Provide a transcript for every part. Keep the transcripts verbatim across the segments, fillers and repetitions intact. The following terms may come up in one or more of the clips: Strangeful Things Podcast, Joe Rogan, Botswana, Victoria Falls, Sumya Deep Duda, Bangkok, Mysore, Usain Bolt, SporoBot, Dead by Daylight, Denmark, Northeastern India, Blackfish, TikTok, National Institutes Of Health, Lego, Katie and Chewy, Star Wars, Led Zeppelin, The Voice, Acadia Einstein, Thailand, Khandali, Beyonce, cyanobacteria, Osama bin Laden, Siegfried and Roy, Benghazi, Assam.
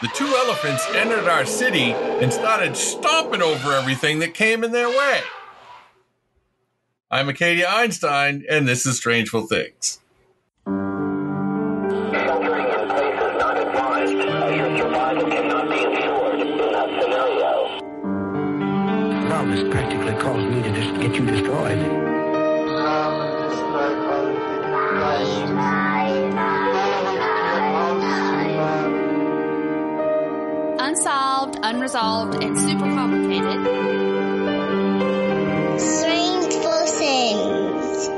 The two elephants entered our city and started stomping over everything that came in their way. I'm Acadia Einstein, and this is Strangeful Things. This practically caused me to just get you destroyed. Unsolved, unresolved, and super complicated. Strangeful Things.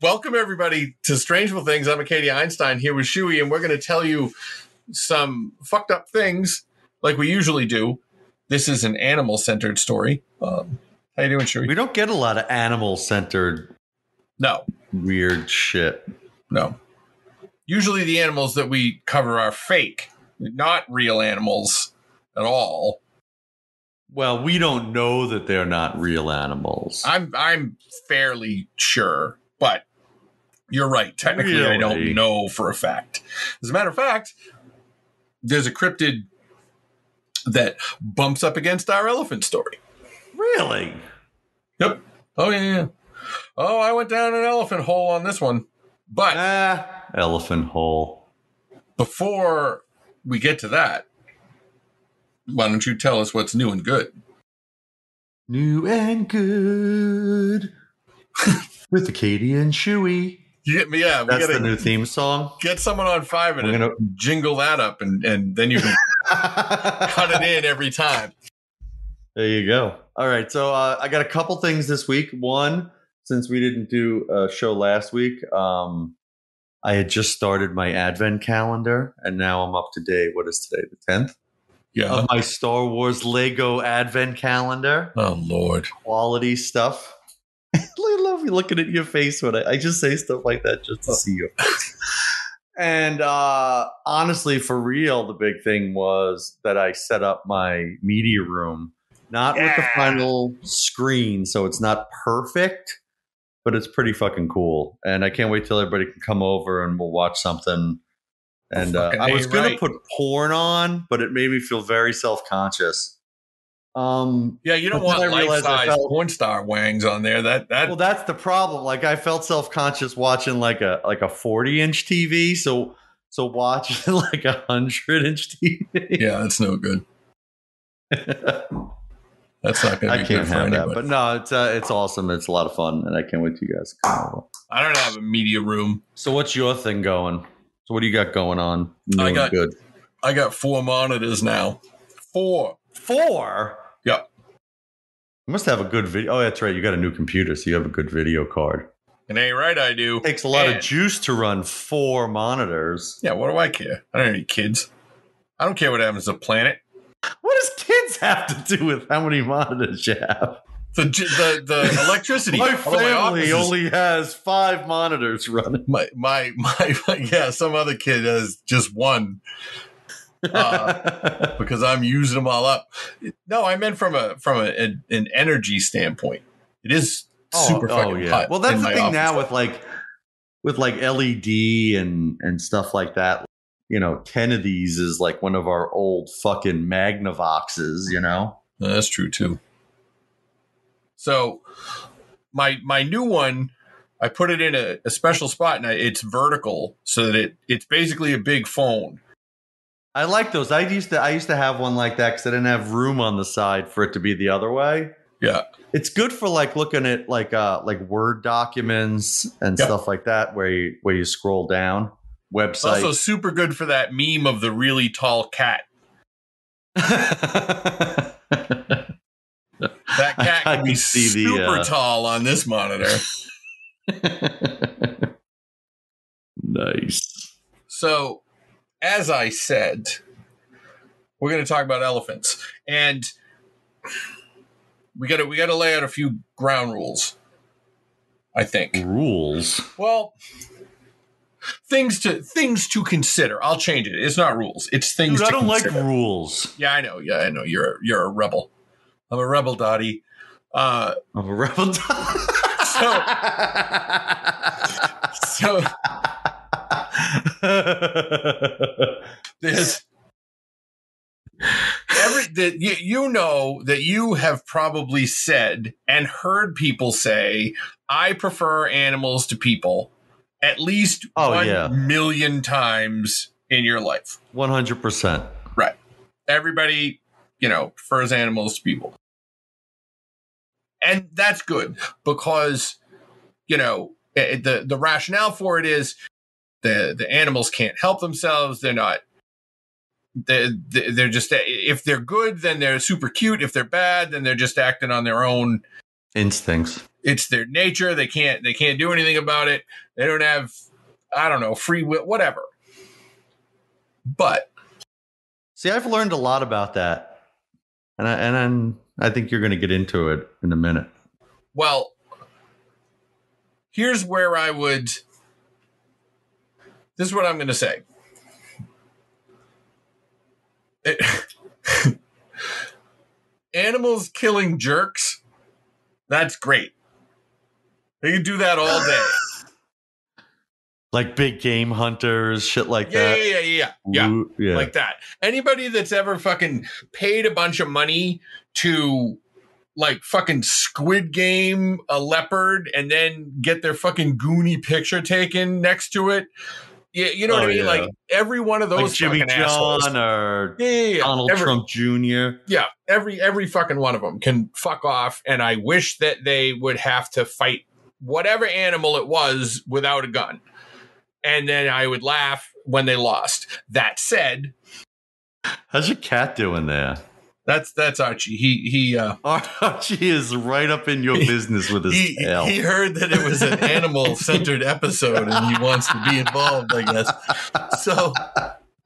Welcome, everybody, to Strangeful Things. I'm Acadia Einstein here with Shuey, and we're going to tell you some fucked up things like we usually do. This is an animal-centered story. Um, how you doing, Shuey? We don't get a lot of animal-centered no. weird shit. No. Usually the animals that we cover are fake, not real animals at all. Well, we don't know that they're not real animals. I'm I'm fairly sure, but you're right. Technically, really? I don't know for a fact. As a matter of fact, there's a cryptid that bumps up against our elephant story. Really? Yep. Oh, yeah, yeah. Oh, I went down an elephant hole on this one. But uh, elephant hole. Before we get to that, why don't you tell us what's new and good? New and good. With the Katie and Chewy. Yeah, yeah. We That's gotta, the new theme song. Get someone on five and gonna... jingle that up, and, and then you can... Cut it in every time. There you go. All right. So uh, I got a couple things this week. One, since we didn't do a show last week, um, I had just started my advent calendar, and now I'm up to date. What is today? The tenth? Yeah. Of my Star Wars Lego advent calendar. Oh, Lord. Quality stuff. I love you looking at your face when I, I just say stuff like that just to oh. see your face. And uh, honestly, for real, the big thing was that I set up my media room, not yeah. with the final screen. So it's not perfect, but it's pretty fucking cool. And I can't wait till everybody can come over and we'll watch something. And uh, I was going right. to put porn on, but it made me feel very self-conscious. Um, yeah, you don't want life-size felt, porn star wangs on there. That that well, that's the problem. Like, I felt self-conscious watching like a like a forty-inch T V. So so watching like a hundred-inch T V. Yeah, that's no good. That's not going to be I can't good have that. But no, it's uh, it's awesome. It's a lot of fun, and I can't wait till you guys come over. I don't have a media room. So what's your thing going? So what do you got going on? I got good. I got four monitors now. Four. Four. Yep. You must have a good video. Oh, that's right. You got a new computer, so you have a good video card. And ain't right, I do. It takes a lot and of juice to run four monitors. Yeah, what do I care? I don't have any kids. I don't care what happens to the planet. What does kids have to do with how many monitors you have? The the, the electricity. My family my only has five monitors running. My, my my my yeah. Some other kid has just one. Uh, because I'm using them all up. No, I meant from a from a, a, an energy standpoint. It is oh, super oh, fucking yeah. hot. Well, that's the thing now with like with like L E D and and stuff like that. You know, ten of these is like one of our old fucking Magnavoxes. You know, no, that's true too. So my my new one, I put it in a, a special spot, and I, it's vertical, so that it it's basically a big phone. I like those. I used to I used to have one like that because I didn't have room on the side for it to be the other way. Yeah. It's good for like looking at like uh like Word documents and yeah. stuff like that where you where you scroll down. Websites. Also super good for that meme of the really tall cat. That cat can be see super the, uh... tall on this monitor. Nice. So as I said, we're going to talk about elephants, and we got to we got to lay out a few ground rules. I think rules. Well, things to things to consider. I'll change it. It's not rules. It's things. Dude, to I don't consider. Like rules. Yeah, I know. Yeah, I know. You're you're a rebel. I'm a rebel, Dottie. Uh, I'm a rebel. Dottie. so. so There's every that you, you know that you have probably said and heard people say, I prefer animals to people at least oh, one yeah. million times in your life. one hundred percent. Right. Everybody, you know, prefers animals to people. And that's good because, you know, it, the, the rationale for it is the, the animals can't help themselves. They're not. They're, they're just, if they're good, then they're super cute. If they're bad, then they're just acting on their own instincts. It's their nature. They can't, they can't do anything about it. They don't have, I don't know, free will, whatever. But. See, I've learned a lot about that. And I, and I'm, I think you're going to get into it in a minute. Well, here's where I would. This is what I'm going to say. It, animals killing jerks. That's great. They can do that all day. Like big game hunters, shit like yeah, that. Yeah, yeah, yeah, Ooh, yeah. Yeah. Like that. Anybody that's ever fucking paid a bunch of money to like fucking Squid Game a leopard and then get their fucking Goonie picture taken next to it. Yeah, you know oh, what I mean? Yeah. Like every one of those like Jimmy fucking John assholes. Or yeah, yeah, yeah. Donald every, Trump Junior Yeah, every every fucking one of them can fuck off. And I wish that they would have to fight whatever animal it was without a gun. And then I would laugh when they lost. That said, how's your cat doing there? That's that's Archie. He he. Uh, Archie is right up in your he, business with his he, tail. He heard that it was an animal-centered episode, and he wants to be involved, I guess. So,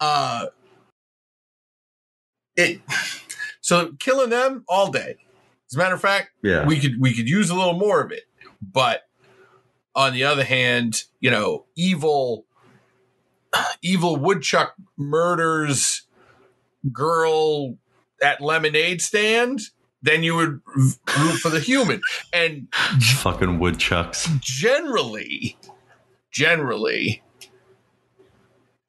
uh, it so killing them all day. As a matter of fact, yeah. we could we could use a little more of it. But on the other hand, you know, evil evil woodchuck murders girl at lemonade stand, then you would root for the human. And fucking woodchucks. Generally, generally,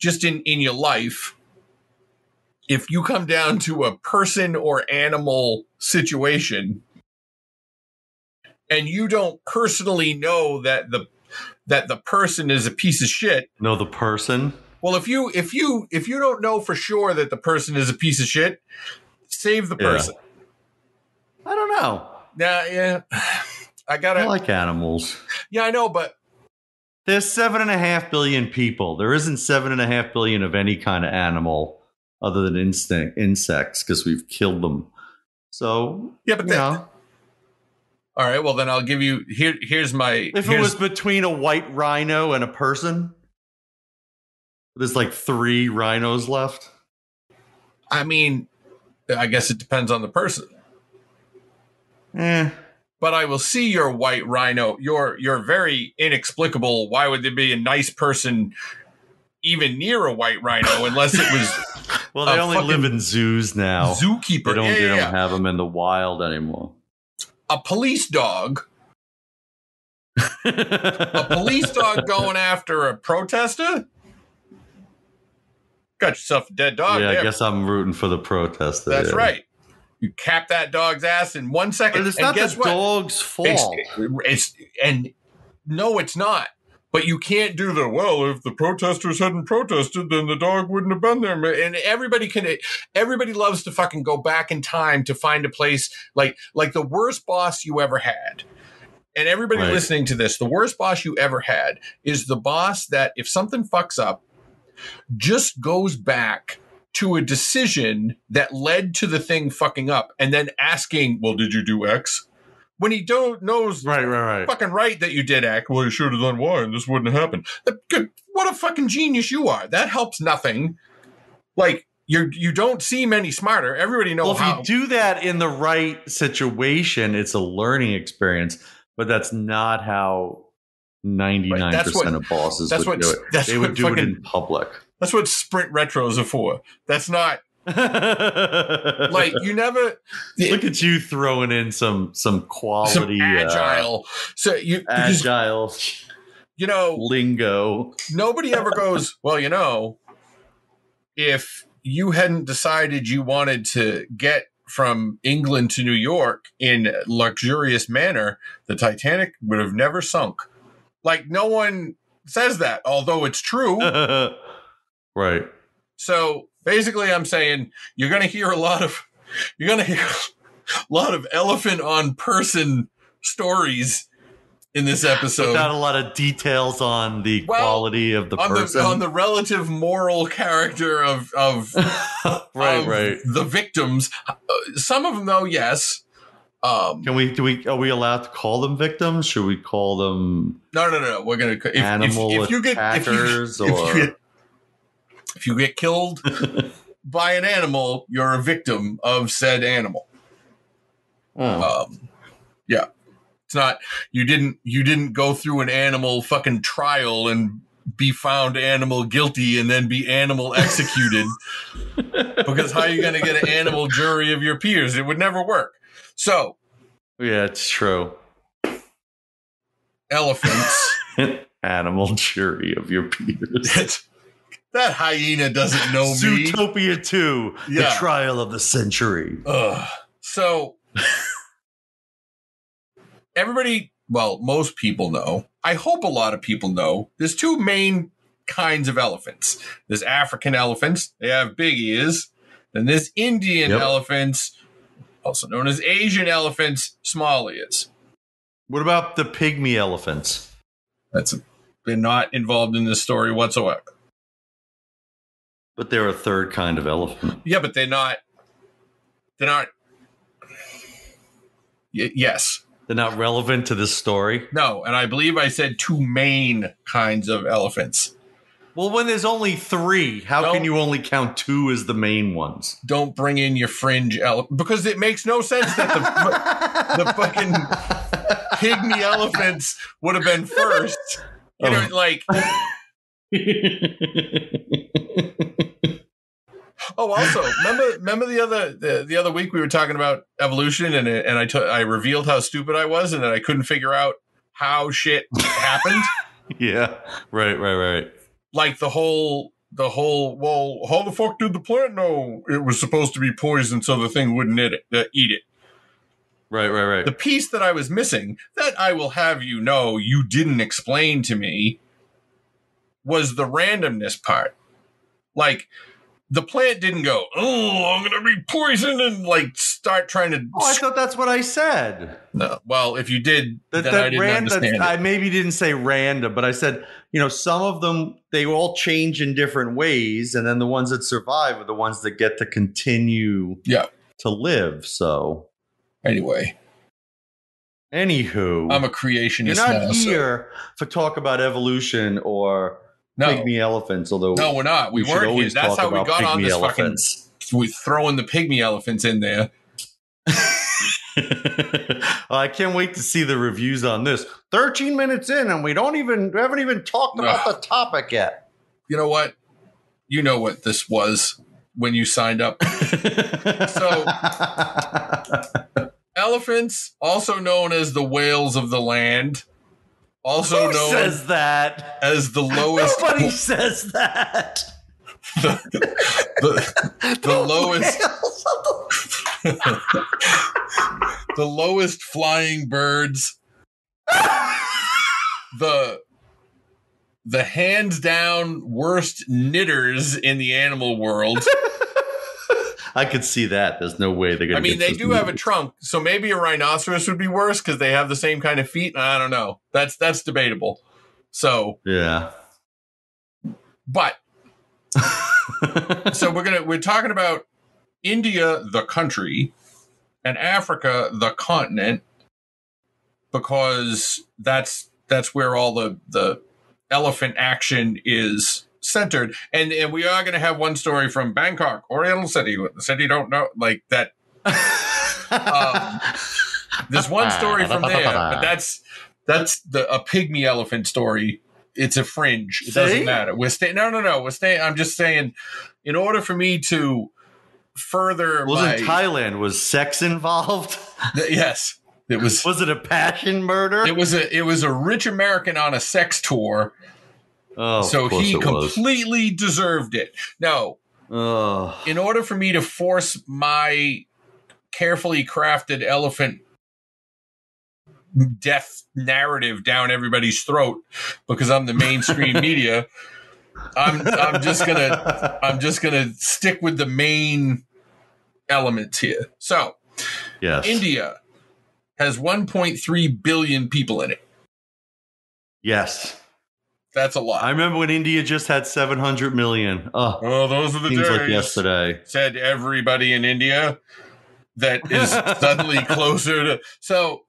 just in, in your life, if you come down to a person or animal situation and you don't personally know that the that the person is a piece of shit. No, the person. Well, if you if you if you don't know for sure that the person is a piece of shit, save the person. Yeah. I don't know. Yeah, yeah. I gotta. I like animals. Yeah, I know, but there's seven and a half billion people. There isn't seven and a half billion of any kind of animal other than instinct insects because we've killed them. So yeah, but you then, know. All right. Well, then I'll give you here. Here's my. If here's, it was between a white rhino and a person, there's like three rhinos left. I mean. I guess it depends on the person. Eh. But I will see your white rhino, your your very inexplicable, why would there be a nice person even near a white rhino unless it was well, they only live in zoos now. Zookeeper. They don't, yeah, they yeah, don't yeah. have them in the wild anymore. A police dog. A police dog going after a protester? Got yourself a dead dog. Yeah, there. I guess I'm rooting for the protester. That's yeah. right. You cap that dog's ass in one second. But it's and not guess the what? dog's fault. It's, it's, and no, it's not. But you can't do the, well, if the protesters hadn't protested, then the dog wouldn't have been there. And everybody can, everybody loves to fucking go back in time to find a place like, like the worst boss you ever had. And everybody right. listening to this, the worst boss you ever had is the boss that if something fucks up, just goes back to a decision that led to the thing fucking up and then asking, well, did you do X? When he don't knows right, right, right. fucking right that you did X, well, you should have done Y and this wouldn't happen. What a fucking genius you are. That helps nothing. Like, you you don't seem any smarter. Everybody knows well, if how. If you do that in the right situation, it's a learning experience, but that's not how... ninety-nine percent right. that's what, of bosses that's would what, do it. They would do fucking, it in public. That's what sprint retros are for. That's not like you never look at you throwing in some some quality some agile. Uh, so you agile. you know, lingo. Nobody ever goes, well, you know, if you hadn't decided you wanted to get from England to New York in luxurious manner, the Titanic would have never sunk. Like, no one says that, although it's true. Right. So basically I'm saying you're going to hear a lot of, you're going to hear a lot of elephant on person stories in this episode. Without a lot of details on the well, quality of the on person. The, on the relative moral character of, of, right, of right. the victims. Some of them, though, yes. Um, Can we, do we, are we allowed to call them victims? Should we call them? No, no, no. We're going to, animal if, if you get, attackers if you, or. If you get, if you get killed by an animal, you're a victim of said animal. Oh. Um, yeah. It's not, you didn't, you didn't go through an animal fucking trial and be found animal guilty and then be animal executed, because how are you going to get an animal jury of your peers? It would never work. So. Yeah, it's true. Elephants. Animal jury of your peers. That hyena doesn't know me. Zootopia two, yeah. The trial of the century. Ugh. So. Everybody, well, most people know, I hope a lot of people know, there's two main kinds of elephants. There's African elephants, they have big ears, and there's Indian yep. elephants, also known as Asian elephants, small ears. What about the pygmy elephants? That's a, they're not involved in this story whatsoever. But they're a third kind of elephant. Yeah, but they're not, they're not, y- yes. They're not relevant to this story. No, and I believe I said two main kinds of elephants. Well, when there's only three, how don't, can you only count two as the main ones? Don't bring in your fringe elephant, because it makes no sense that the, the fucking pygmy elephants would have been first. You know, oh. like... Oh, also, remember, remember the other the, the other week we were talking about evolution, and and I t- I revealed how stupid I was, and that I couldn't figure out how shit happened. Yeah, right, right, right. Like the whole the whole well, how the fuck did the plant know it was supposed to be poisoned so the thing wouldn't eat it? Uh, eat it. Right, right, right. The piece that I was missing, that I will have you know, you didn't explain to me, was the randomness part, like. The plant didn't go, oh, I'm going to be poisoned and, like, start trying to... Oh, I thought that's what I said. No. Well, if you did, that, then that I didn't ran, understand it. I maybe didn't say random, but I said, you know, some of them, they all change in different ways, and then the ones that survive are the ones that get to continue yeah. to live, so... Anyway. Anywho. I'm a creationist. You're not now, here so. for talk about evolution or... No. Pygmy elephants, although no, we're not. We, we weren't here. That's how we got on this elephants. fucking. We throwing the pygmy elephants in there. I can't wait to see the reviews on this. Thirteen minutes in, and we don't even we haven't even talked about the topic yet. You know what? You know what this was when you signed up. So, elephants, also known as the whales of the land. Also Who known says that? as the lowest. Nobody po- says that. The, the, the, the lowest. The-, the lowest flying birds. the the hands down worst knitters in the animal world. I could see that. There's no way they're going to. I mean, they do have a trunk, so maybe a rhinoceros would be worse because they have the same kind of feet. I don't know. That's that's debatable. So yeah, but so we're gonna we're talking about India, the country, and Africa, the continent, because that's that's where all the the elephant action is. Centered, and, and we are going to have one story from Bangkok, Oriental City, the city don't know, like that. um, there's one story from there, but that's that's the a pygmy elephant story. It's a fringe. It See? doesn't matter. We're staying. No, no, no. We're staying. I'm just saying. In order for me to further, wasn't my, Thailand was sex involved? Th- yes. It was was it a passion murder? It was a it was a rich American on a sex tour. Oh, so he completely was. deserved it. No, oh. In order for me to force my carefully crafted elephant death narrative down everybody's throat, because I'm the mainstream media, I'm I'm just gonna I'm just gonna stick with the main elements here. So, yes, India has one point three billion people in it. Yes. That's a lot. I remember when India just had seven hundred million. Oh, well, those are the days like yesterday. Said everybody in India that is suddenly closer to. So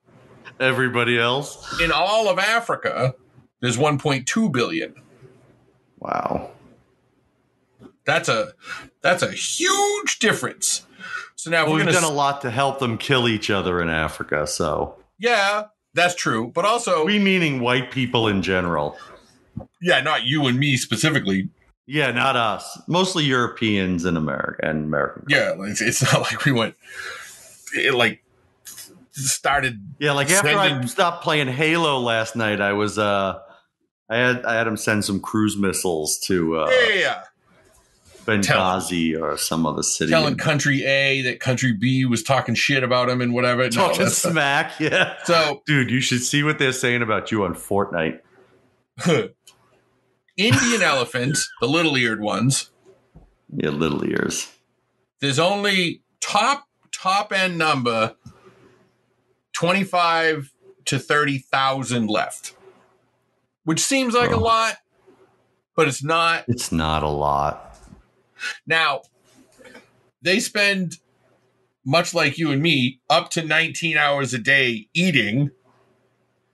everybody else in all of Africa, there's one point two billion. Wow. That's a that's a huge difference. So now well, we're we've done s- a lot to help them kill each other in Africa. So, yeah, that's true. But also, we meaning white people in general. Yeah, not you and me specifically. Yeah, not us. Mostly Europeans and America and American. Yeah, it's, it's not like we went. It like started. Yeah, like after sending- I stopped playing Halo last night, I was. Uh, I had I had him send some cruise missiles to. Uh, yeah, yeah. Benghazi telling, or some other city. Telling country A that country B was talking shit about him and whatever. Talking no, smack. Not. Yeah. So, dude, you should see what they're saying about you on Fortnite. Indian elephants, the little-eared ones. Yeah, little ears. There's only top top end number twenty-five to thirty thousand left, which seems like oh. a lot, but it's not. It's not a lot. Now, they spend much like you and me up to nineteen hours a day eating.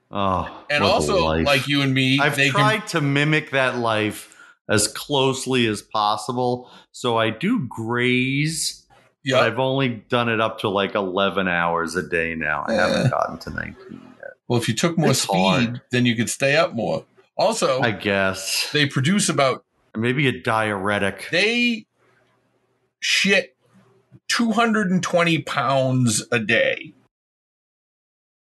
Oh, and also, like you and me, I've they tried can- to mimic that life as closely as possible. So I do graze. Yeah, I've only done it up to like eleven hours a day now. I yeah. haven't gotten to nineteen yet. Well, if you took more it's speed, hard. then you could stay up more. Also, I guess they produce about maybe a diuretic. They shit two hundred and twenty pounds a day.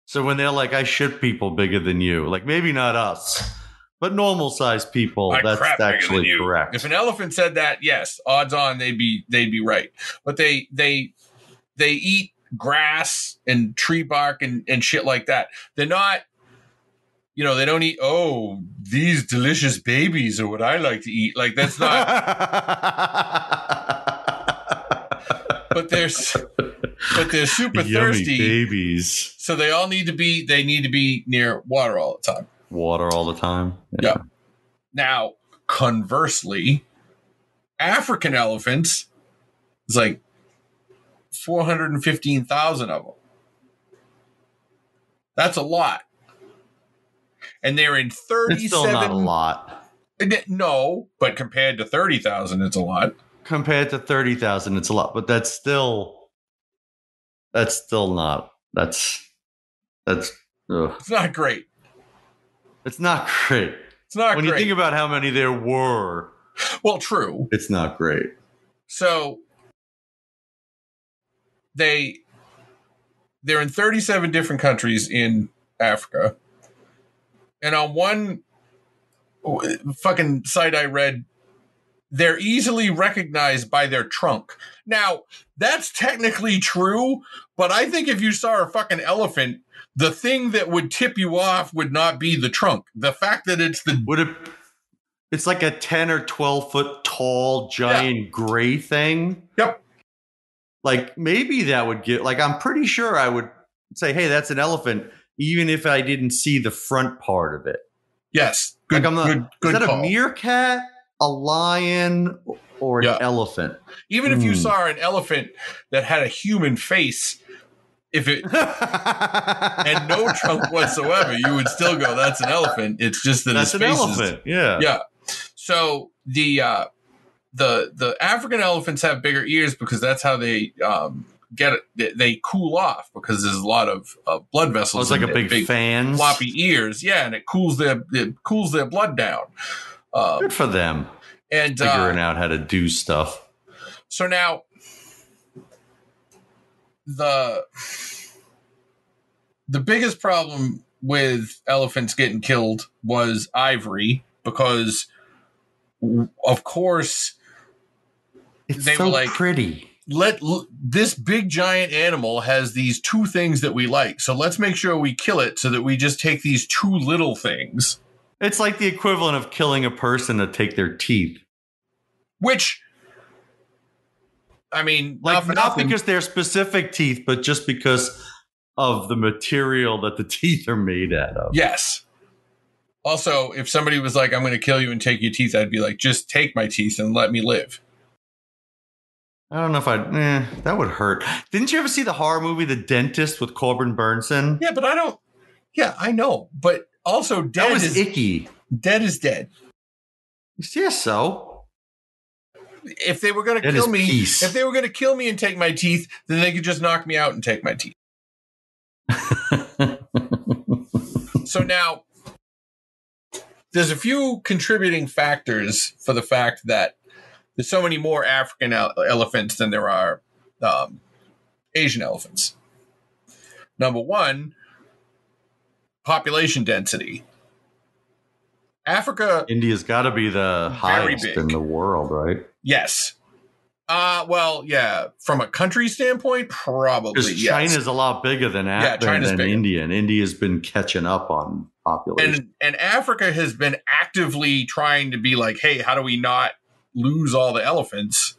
So when they're like, I shit people bigger than you, like maybe not us, but normal sized people, I that's actually correct. If an elephant said that, yes, odds on they'd be they'd be right. But they they they eat grass and tree bark and, and shit like that. They're not, you know, they don't eat, oh, these delicious babies are what I like to eat. Like that's not. But there's. But they're super thirsty babies, so they all need to be. They need to be near water all the time. Water all the time. Yeah. yeah. Now, conversely, African elephants is like four hundred and fifteen thousand of them. That's a lot, and they're in thirty-seven. It's still not a lot. No, but compared to thirty thousand, it's a lot. Compared to thirty thousand, it's a lot, but that's still. That's still not. That's that's. Ugh. It's not great. It's not great. It's not when great. When you think about how many there were. Well, true. It's not great. So they they're in thirty-seven different countries in Africa, and on one fucking site I read, they're easily recognized by their trunk. Now, that's technically true, but I think if you saw a fucking elephant, the thing that would tip you off would not be the trunk. The fact that it's the... Would it, it's like a ten or twelve foot tall, giant yeah. gray thing. Yep. Like, maybe that would get... Like, I'm pretty sure I would say, hey, that's an elephant, even if I didn't see the front part of it. Yes. Good, like I'm not, good, good is that call. A meerkat? A lion or an yeah. elephant. Even if you mm. saw an elephant that had a human face, if it and no trunk whatsoever, you would still go, that's an elephant. It's just that that's his an face elephant. Is, yeah. Yeah. So the uh, the the African elephants have bigger ears because that's how they um, get it. They, they cool off because there's a lot of uh, blood vessels. Oh, it's like in a big, big fans, floppy ears. Yeah, and it cools their it cools their blood down. Um, Good for them. And figuring uh, out how to do stuff. So now the The biggest problem with elephants getting killed was ivory, because of course it's they so were like pretty. Let l- this big giant animal has these two things that we like, so let's make sure we kill it so that we just take these two little things. It's like the equivalent of killing a person to take their teeth. Which, I mean, like not, not because they're specific teeth, but just because of the material that the teeth are made out of. Yes. Also, if somebody was like, I'm going to kill you and take your teeth, I'd be like, just take my teeth and let me live. I don't know if I'd... Eh, that would hurt. Didn't you ever see the horror movie The Dentist with Corbin Burnson? Yeah, but I don't... Yeah, I know. But also, dead that was is... icky. Dead is dead. Yes, so... If they were going to kill me... Peace. If they were going to kill me and take my teeth, then they could just knock me out and take my teeth. So now... There's a few contributing factors for the fact that there's so many more African elephants than there are um, Asian elephants. Number one, population density. Africa... India's got to be the highest big. in the world, right? Yes. Uh, well, yeah. From a country standpoint, probably, Because yes. China's a lot bigger than, yeah, China's than bigger. India, and India's been catching up on population. And, and Africa has been actively trying to be like, hey, how do we not lose all the elephants?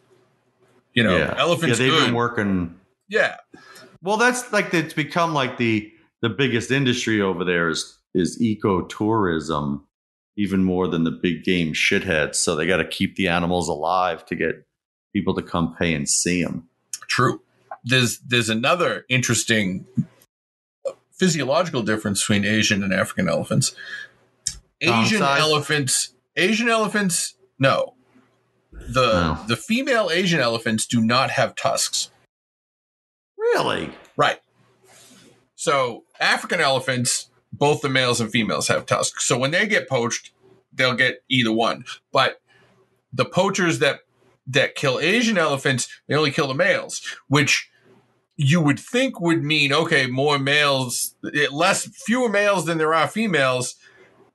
You know, yeah. elephants. Yeah, they've good. been working. Yeah. Well, that's like, it's become like the the biggest industry over there is is ecotourism, even more than the big game shitheads. So they got to keep the animals alive to get people to come pay and see them. True. There's there's another interesting physiological difference between Asian and African elephants. Asian um, elephants, Asian elephants, no. The no. the female Asian elephants do not have tusks. Really? Right. So African elephants, both the males and females have tusks. So when they get poached, they'll get either one. But the poachers that that kill Asian elephants, they only kill the males, which you would think would mean, okay, more males, less, fewer males than there are females,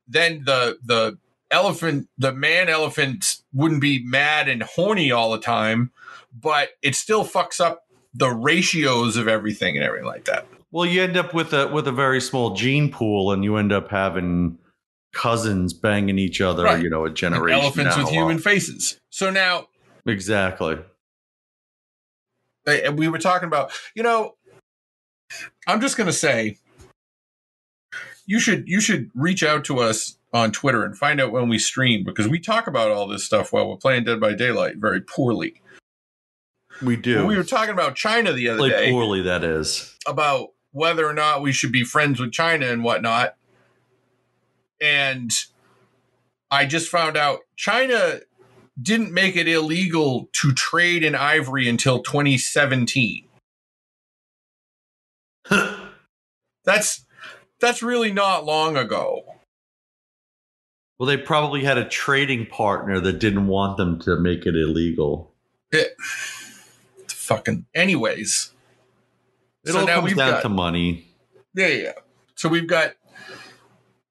then the the elephant, the man elephant wouldn't be mad and horny all the time, but it still fucks up the ratios of everything and everything like that. Well, you end up with a with a very small gene pool, and you end up having cousins banging each other, right. you know, a generation. And elephants with human faces. So now, exactly. We were talking about, you know, I'm just going to say, you should you should reach out to us on Twitter and find out when we stream, because we talk about all this stuff while we're playing Dead by Daylight very poorly. We do. When we were talking about China the other Play day. Poorly, that is. About whether or not we should be friends with China and whatnot. And I just found out China didn't make it illegal to trade in ivory until twenty seventeen. that's that's really not long ago. Well, they probably had a trading partner that didn't want them to make it illegal. It, it's fucking anyways. It so all now comes we've down got, to money. Yeah, yeah. So we've got,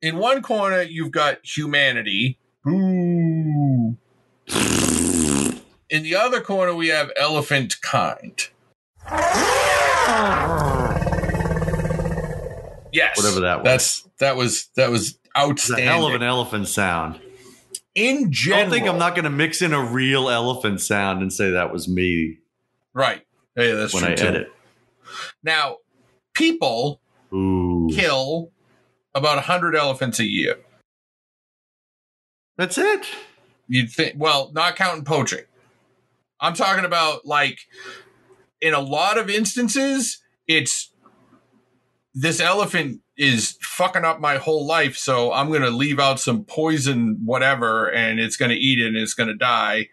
in one corner, you've got humanity. Ooh. In the other corner, we have elephant kind. Yes, whatever that was. That's that was that was outstanding. It's a hell of an elephant sound. In general, don't think I'm not going to mix in a real elephant sound and say that was me. Right? Yeah, that's when true I too. edit. Now, people Ooh. kill about a hundred elephants a year. That's it. You'd think. Well, not counting poaching. I'm talking about, like, in a lot of instances, it's this elephant is fucking up my whole life, so I'm going to leave out some poison whatever, and it's going to eat it, and it's going to die.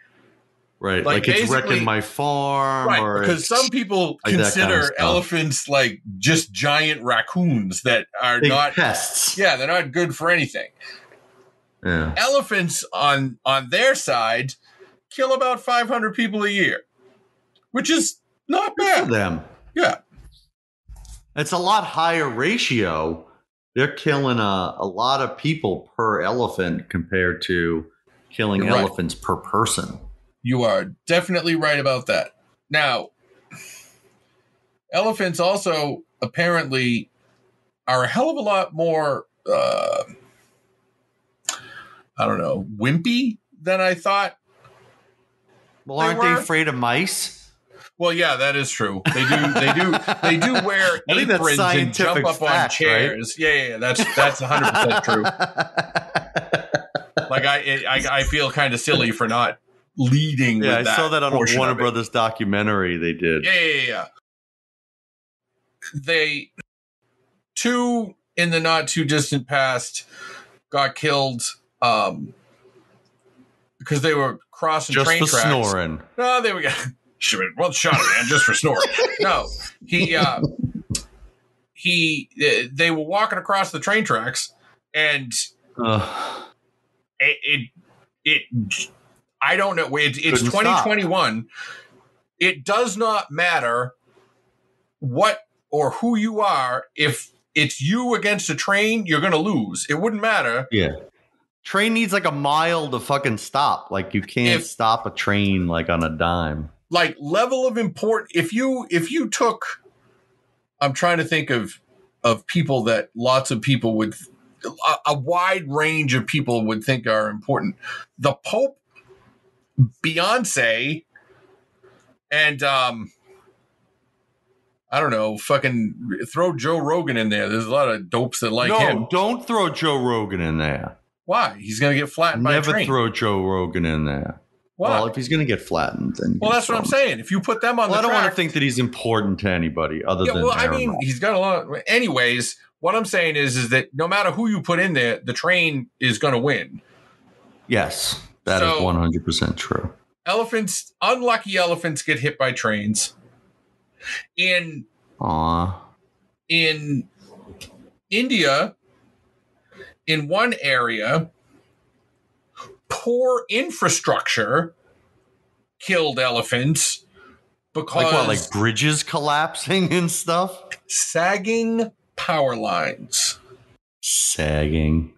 Right, like, like it's wrecking my farm. Right, or because some people like consider kind of elephants, like, just giant raccoons that are Big not... pests. Yeah, they're not good for anything. Yeah. Elephants, on on their side... kill about five hundred people a year, which is not bad. Good for them. Yeah. It's a lot higher ratio. They're killing a, a lot of people per elephant compared to killing You're elephants right. per person. You are definitely right about that. Now, elephants also apparently are a hell of a lot more, uh, I don't know, wimpy than I thought. Well, aren't they, they afraid of mice? Well, yeah, that is true. They do. They do. They do wear aprons and jump up fact, on chairs. Right? Yeah, yeah, yeah, that's that's one hundred percent true. Like I, it, I, I feel kind of silly for not leading. Yeah, with that I saw that on a Warner Brothers documentary. They did. Yeah, yeah, yeah. They two in the not too distant past got killed um, because they were crossing just train for tracks. Snoring. Oh, there we go. Well, shot him, man, just for snoring. No, he, uh, he, uh, they were walking across the train tracks, and uh, it, it, it, I don't know. It, it's twenty twenty-one. Stop. It does not matter what or who you are. If it's you against a train, you're going to lose. It wouldn't matter. Yeah. Train needs like a mile to fucking stop. Like you can't if, stop a train like on a dime. Like level of import. If you if you took, I'm trying to think of of people that lots of people would, a, a wide range of people would think are important. The Pope, Beyonce, and um, I don't know, fucking throw Joe Rogan in there. There's a lot of dopes that like no, him. No, don't throw Joe Rogan in there. Why? He's gonna get flattened Never by a train. Never throw Joe Rogan in there. Why? Well, if he's going to get flattened, then well, that's what I'm saying. If you put them on well, the track, I don't want to think that he's important to anybody other yeah, than. Well, I mean, he's got a lot. Of, anyways, what I'm saying is, is that no matter who you put in there, the train is going to win. Yes, that so, is one hundred percent true. Elephants, unlucky elephants, get hit by trains. In Aww. in India, in one area. Poor infrastructure killed elephants because like, what, like bridges collapsing and stuff, sagging power lines, sagging,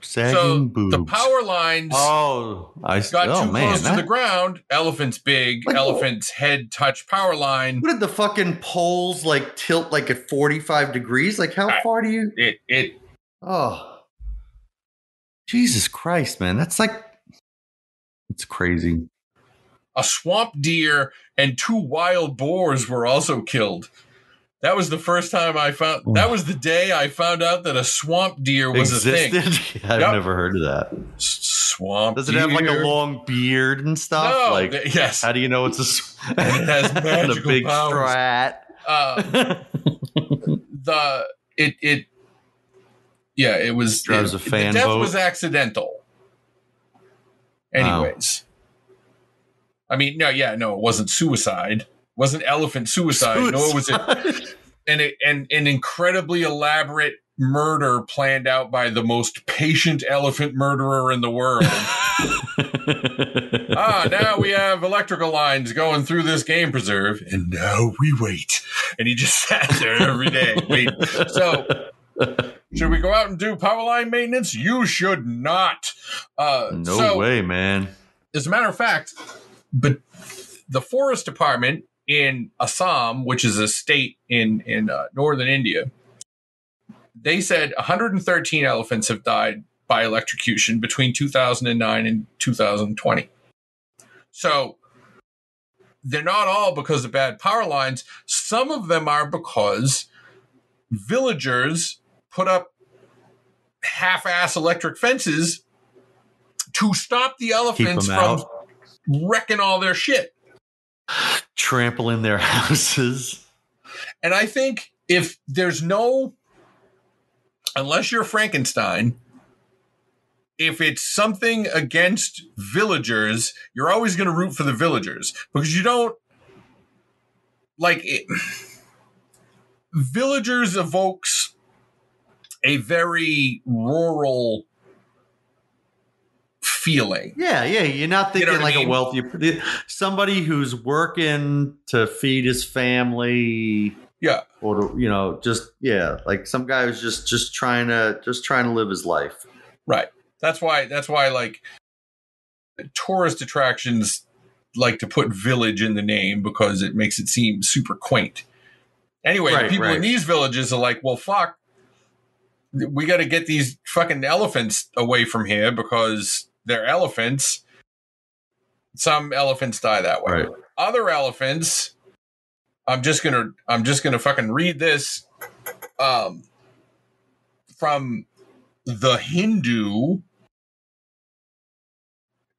sagging. So boobs. The power lines. Oh, I got oh, too man, close that, to the ground. Elephants big. Like, elephants head touch power line. What did the fucking poles like tilt like at forty-five degrees? Like how I, far do you? It it. Oh. Jesus Christ, man. That's like, it's crazy. A swamp deer and two wild boars were also killed. That was the first time I found, oh. that was the day I found out that a swamp deer was Existed? a thing. Yeah, I've yep. never heard of that. Swamp Does it deer. have like a long beard and stuff? No, like, th- yes. How do you know it's a swamp? It has magical a big powers. Strat. Uh, the, it, it, Yeah, it was. It, a fan the death boat. was accidental. Anyways, wow. I mean, no, yeah, no, it wasn't suicide. It wasn't elephant suicide. suicide. No, it was a, and it, and an incredibly elaborate murder planned out by the most patient elephant murderer in the world. Ah, now we have electrical lines going through this game preserve, and now we wait. And he just sat there every day. Wait, so. Should we go out and do power line maintenance? You should not. Uh, no so, way, man. As a matter of fact, but the Forest Department in Assam, which is a state in, in uh, northern India, they said one hundred thirteen elephants have died by electrocution between two thousand nine and two thousand twenty. So they're not all because of bad power lines. Some of them are because villagers put up half-ass electric fences to stop the elephants from out. wrecking all their shit. Trampling their houses. And I think if there's no, unless you're Frankenstein, if it's something against villagers, you're always going to root for the villagers because you don't, like, it, villagers evokes a very rural feeling. Yeah, yeah. You're not thinking you know like I mean? a wealthy... Somebody who's working to feed his family, Yeah. Or, you know, just, yeah, like some guy was just, just trying to, just trying to live his life. Right. That's why, that's why like tourist attractions like to put village in the name because it makes it seem super quaint. Anyway, right, the people right. in these villages are like, well, fuck, we got to get these fucking elephants away from here because they're elephants. Some elephants die that way. Right. Other elephants, I'm just going to, I'm just going to fucking read this um, from The Hindu.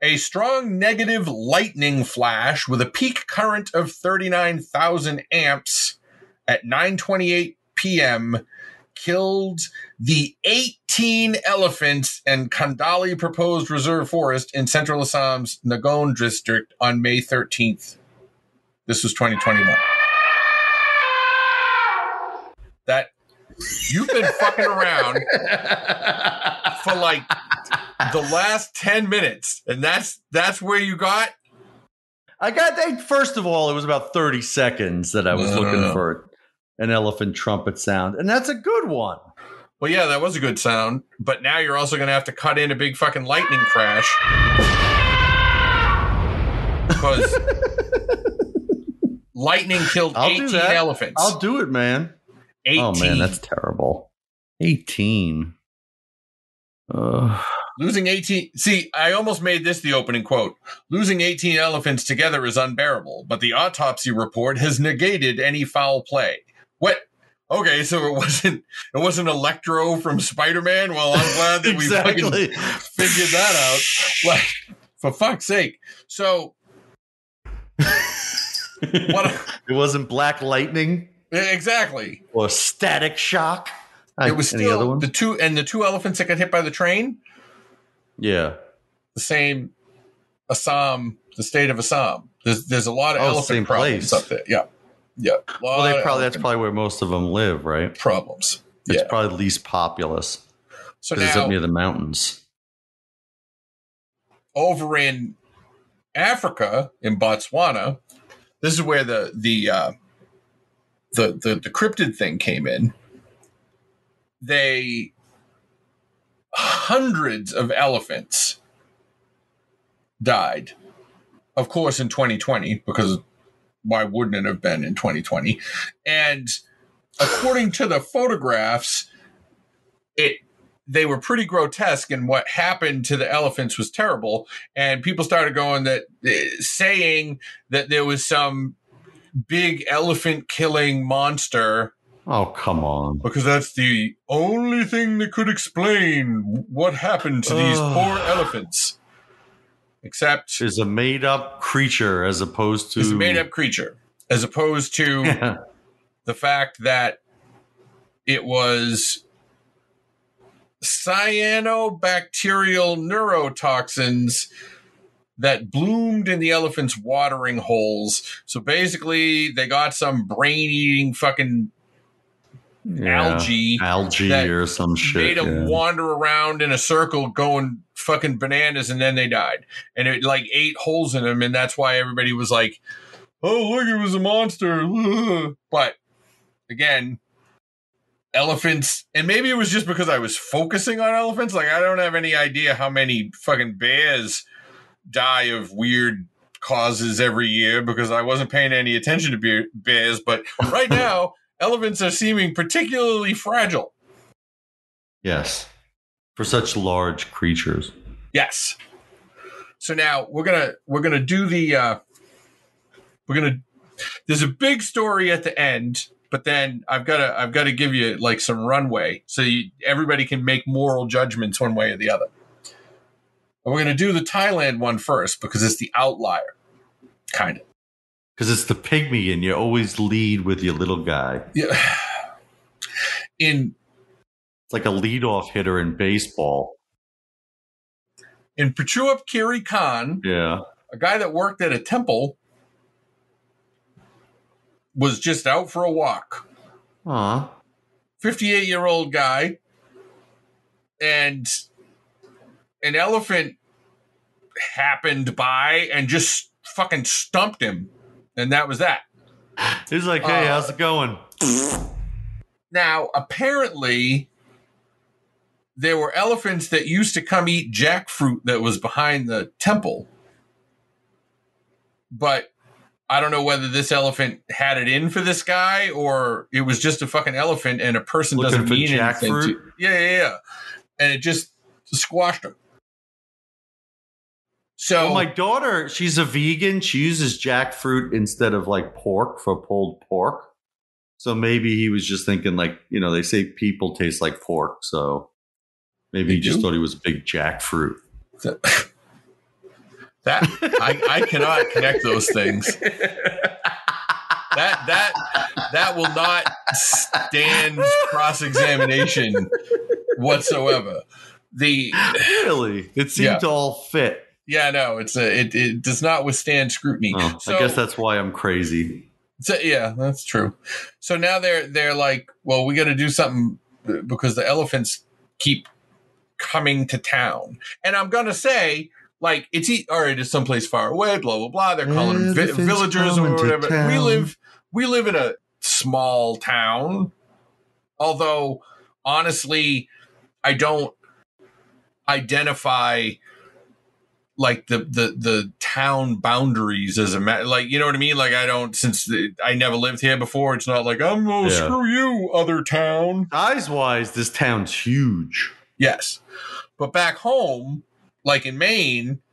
A strong negative lightning flash with a peak current of thirty-nine thousand amps at nine twenty-eight p.m. killed the eighteen elephants in Khandali Proposed Reserve Forest in Central Assam's Nagaon district on May thirteenth. This was twenty twenty-one. That you've been fucking around for like the last ten minutes, and that's that's where you got. I got that. First of all, it was about thirty seconds that I was no, looking no, no. for an elephant trumpet sound, and that's a good one. Well, yeah, that was a good sound, but now you're also going to have to cut in a big fucking lightning crash because lightning killed I'll eighteen elephants. I'll do it, man. eighteen. Oh man, that's terrible. eighteen. Uh, Losing eighteen. See, I almost made this the opening quote. Losing eighteen elephants together is unbearable, but the autopsy report has negated any foul play. What? Okay, so it wasn't it wasn't Electro from Spider-Man? Well, I'm glad that exactly. we fucking figured that out. Like, for fuck's sake. So what a, it wasn't black lightning? Exactly. Or static shock. It was Any still the two and the two elephants that got hit by the train. Yeah. The same Assam, the state of Assam. There's there's a lot of oh, elephant problems place. up there. Yeah. Yeah. Well, they probably that's probably where most of them live, right? Problems. It's yeah. probably least populous. So now, it's up near the mountains. Over in Africa, in Botswana, this is where the the uh, the, the the cryptid thing came in. They hundreds of elephants died, of course, in twenty twenty, because why wouldn't it have been in twenty twenty? And according to the photographs, it they were pretty grotesque, and what happened to the elephants was terrible. And people started going that saying that there was some big elephant killing monster. Oh, come on. Because that's the only thing that could explain what happened to these uh, poor elephants. Except... It's a made-up creature as opposed to... It's a made-up creature as opposed to yeah. the fact that it was cyanobacterial neurotoxins that bloomed in the elephant's watering holes. So basically, they got some brain-eating fucking... Yeah, algae, algae or some shit. Made them yeah. wander around in a circle, going fucking bananas, and then they died. And it like ate holes in them, and that's why everybody was like, "Oh, look, it was a monster." But again, elephants, and maybe it was just because I was focusing on elephants. Like I don't have any idea how many fucking bears die of weird causes every year because I wasn't paying any attention to be- bears. But right now. Elephants are seeming particularly fragile. Yes. For such large creatures. Yes. So now we're going to we're going to do the uh, we're going to there's a big story at the end, but then I've got to I've got to give you like some runway so you, everybody can make moral judgments one way or the other. But we're going to do the Thailand one first because it's the outlier kind of. Because it's the pygmy, and you always lead with your little guy. Yeah. In it's like a leadoff hitter in baseball. In Prachuap Kiri Khan, yeah, a guy that worked at a temple was just out for a walk. Aw. fifty-eight-year-old guy, and an elephant happened by and just fucking stumped him. And that was that. He's like, "Hey, uh, how's it going?" Now, apparently, there were elephants that used to come eat jackfruit that was behind the temple. But I don't know whether this elephant had it in for this guy or it was just a fucking elephant and a person Looking doesn't mean anything to. Yeah, yeah, yeah. And it just squashed him. So well, my daughter, she's a vegan. She uses jackfruit instead of like pork for pulled pork. So maybe he was just thinking like, you know, they say people taste like pork. So maybe he just do? thought he was a big jackfruit. That, that I, I cannot connect those things. That that that will not stand cross-examination whatsoever. The really, it seemed yeah. to all fit. Yeah, no, it's a, it, it does not withstand scrutiny. Oh, so, I guess that's why I'm crazy. So, yeah, that's true. So now they're they're like, well, we got to do something because the elephants keep coming to town. And I'm gonna say, like, it's all right. It's someplace far away. Blah blah blah. They're calling vi- villagers or whatever. We live we live in a small town. Although, honestly, I don't identify. Like the, the, the town boundaries as a ma- like, you know what I mean? Like I don't, since the, I never lived here before, it's not like, I'm oh, yeah. screw you other town. Size wise, this town's huge. Yes. But back home, like in Maine,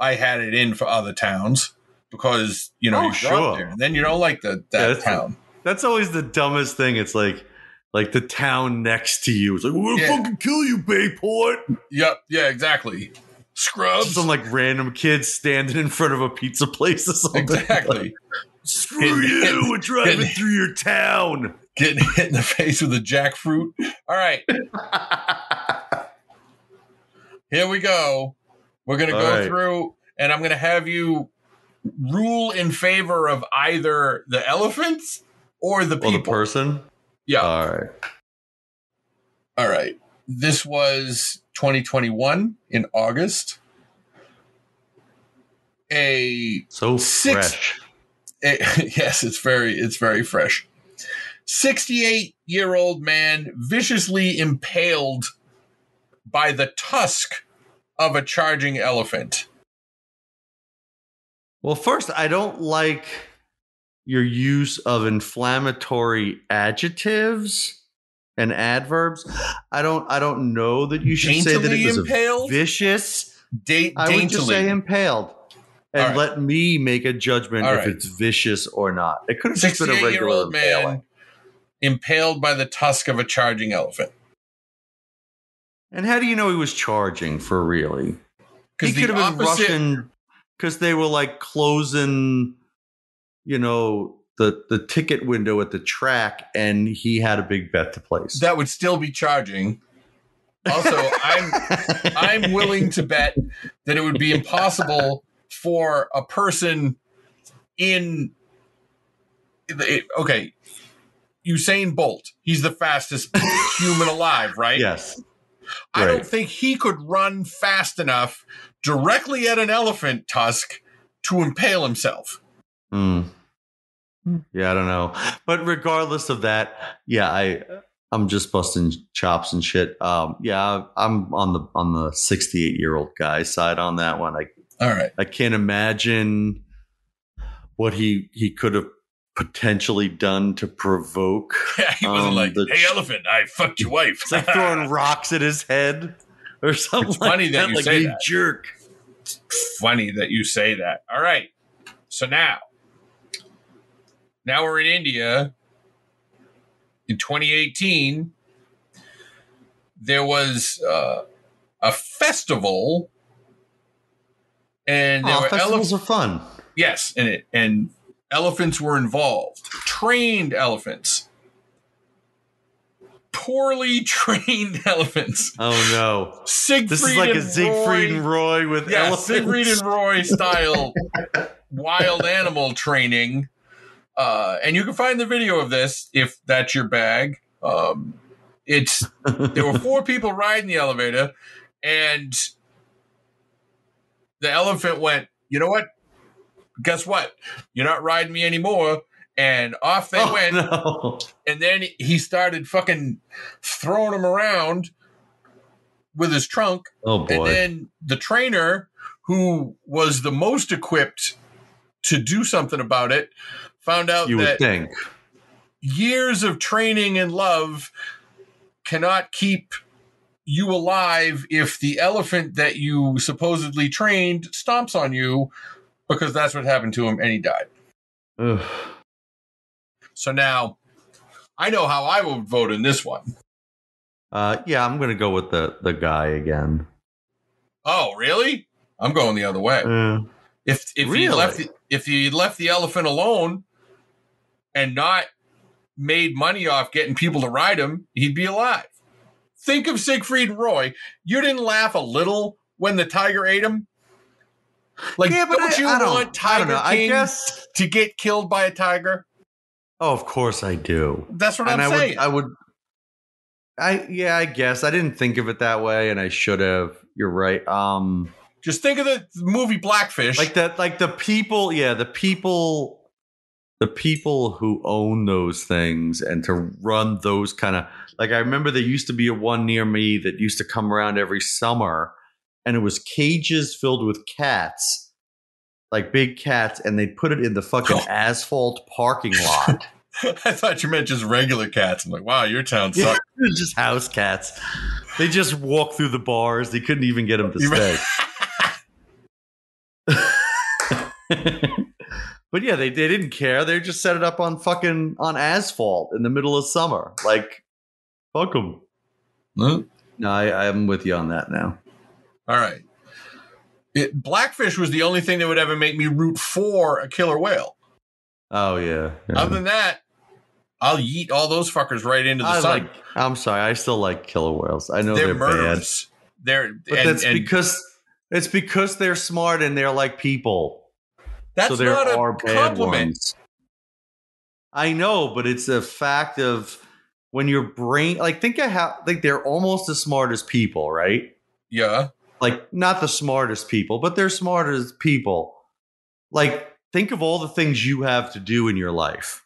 I had it in for other towns because, you know, oh, you sure. go up there and then you don't like the, that yeah, that's town. A, that's always the dumbest thing. It's like, like the town next to you. It's like, we're going to yeah. fucking kill you, Bayport. Yep. Yeah, exactly. Scrubs. Some like random kids standing in front of a pizza place or something. Exactly. Like, screw getting, you. Getting, we're driving getting, through your town. Getting hit in the face with a jackfruit. All right. Here we go. We're going to go right. through, and I'm going to have you rule in favor of either the elephants or the people. Or the person? Yeah. All right. All right. This was twenty twenty-one in August. A so six, fresh. A, yes, it's very it's very fresh. sixty-eight-year-old man viciously impaled by the tusk of a charging elephant. Well, first, I don't like your use of inflammatory adjectives. And adverbs. I don't. I don't know that you should daintily say that it was impaled? Vicious. Da- I would just say impaled, and right. let me make a judgment All if right. it's vicious or not. It could have just been a regular man impaling. Impaled by the tusk of a charging elephant. And how do you know he was charging for really? He could have opposite- been Russian because they were like closing, you know. The, the ticket window at the track, and he had a big bet to place. That would still be charging. Also, I'm I'm willing to bet that it would be impossible for a person in – okay, Usain Bolt. He's the fastest human alive, right? Yes. I right. don't think he could run fast enough directly at an elephant tusk to impale himself. Hmm. Yeah, I don't know. But regardless of that, yeah, I I'm just busting chops and shit. Um, yeah, I'm on the on the sixty-eight-year-old guy's side on that one. I All right. I can't imagine what he he could have potentially done to provoke. Yeah, he wasn't um, like, "Hey, ch- elephant, I fucked your wife." It's like throwing rocks at his head or something. It's like funny that, that you like say that. Jerk. It's funny that you say that. All right. So now Now we're in India. In twenty eighteen, there was uh, a festival, and there oh, were festivals elef- are fun. Yes, and it and elephants were involved. Trained elephants, poorly trained elephants. Oh no! Siegfried this is like and a Siegfried Roy, and Roy with yeah, elephants. Siegfried and Roy style wild animal training. Uh, and you can find the video of this if that's your bag. Um, it's there were four people riding the elevator, and the elephant went, "You know what? Guess what? You're not riding me anymore." And off they oh, went. No. And then he started fucking throwing them around with his trunk. Oh, boy. And then the trainer, who was the most equipped to do something about it, found out you that would think. years of training and love cannot keep you alive if the elephant that you supposedly trained stomps on you, because that's what happened to him, and he died. Ugh. So now I know how I would vote in this one. Uh, yeah, I'm going to go with the, the guy again. Oh, really? I'm going the other way. Uh, if if really? he left the, if he left the elephant alone and not made money off getting people to ride him, he'd be alive. Think of Siegfried and Roy. You didn't laugh a little when the tiger ate him? Like, yeah, but don't I, you I want don't, Tiger I King I guess... to get killed by a tiger? Oh, of course I do. That's what and I'm I saying. Would, I would. I yeah, I guess I didn't think of it that way, and I should have. You're right. Um, just think of the movie Blackfish, like that, like the people. Yeah, the people, the people who own those things, and to run those kind of like. I remember there used to be a one near me that used to come around every summer, and it was cages filled with cats. Like big cats, and they'd put it in the fucking oh. asphalt parking lot. I thought you meant just regular cats. I'm like, wow, your town sucks. Yeah, just house cats. They just walk through the bars. They couldn't even get them to stay. But yeah, they, they didn't care. They just set it up on fucking on asphalt in the middle of summer. Like, fuck them. Huh? No, I, I'm with you on that now. All right. It, Blackfish was the only thing that would ever make me root for a killer whale. Oh, yeah. yeah. Other than that, I'll yeet all those fuckers right into the I sun. Like, I'm sorry. I still like killer whales. I know they're, they're murderers. Bad. They're, but and, that's and, because it's because they're smart and they're like people. That's so there not are a compliment. Ones. I know, but it's a fact of when your brain, like think of how like they're almost as smart as people, right? Yeah. Like, not the smartest people, but they're smarter as people. Like, think of all the things you have to do in your life,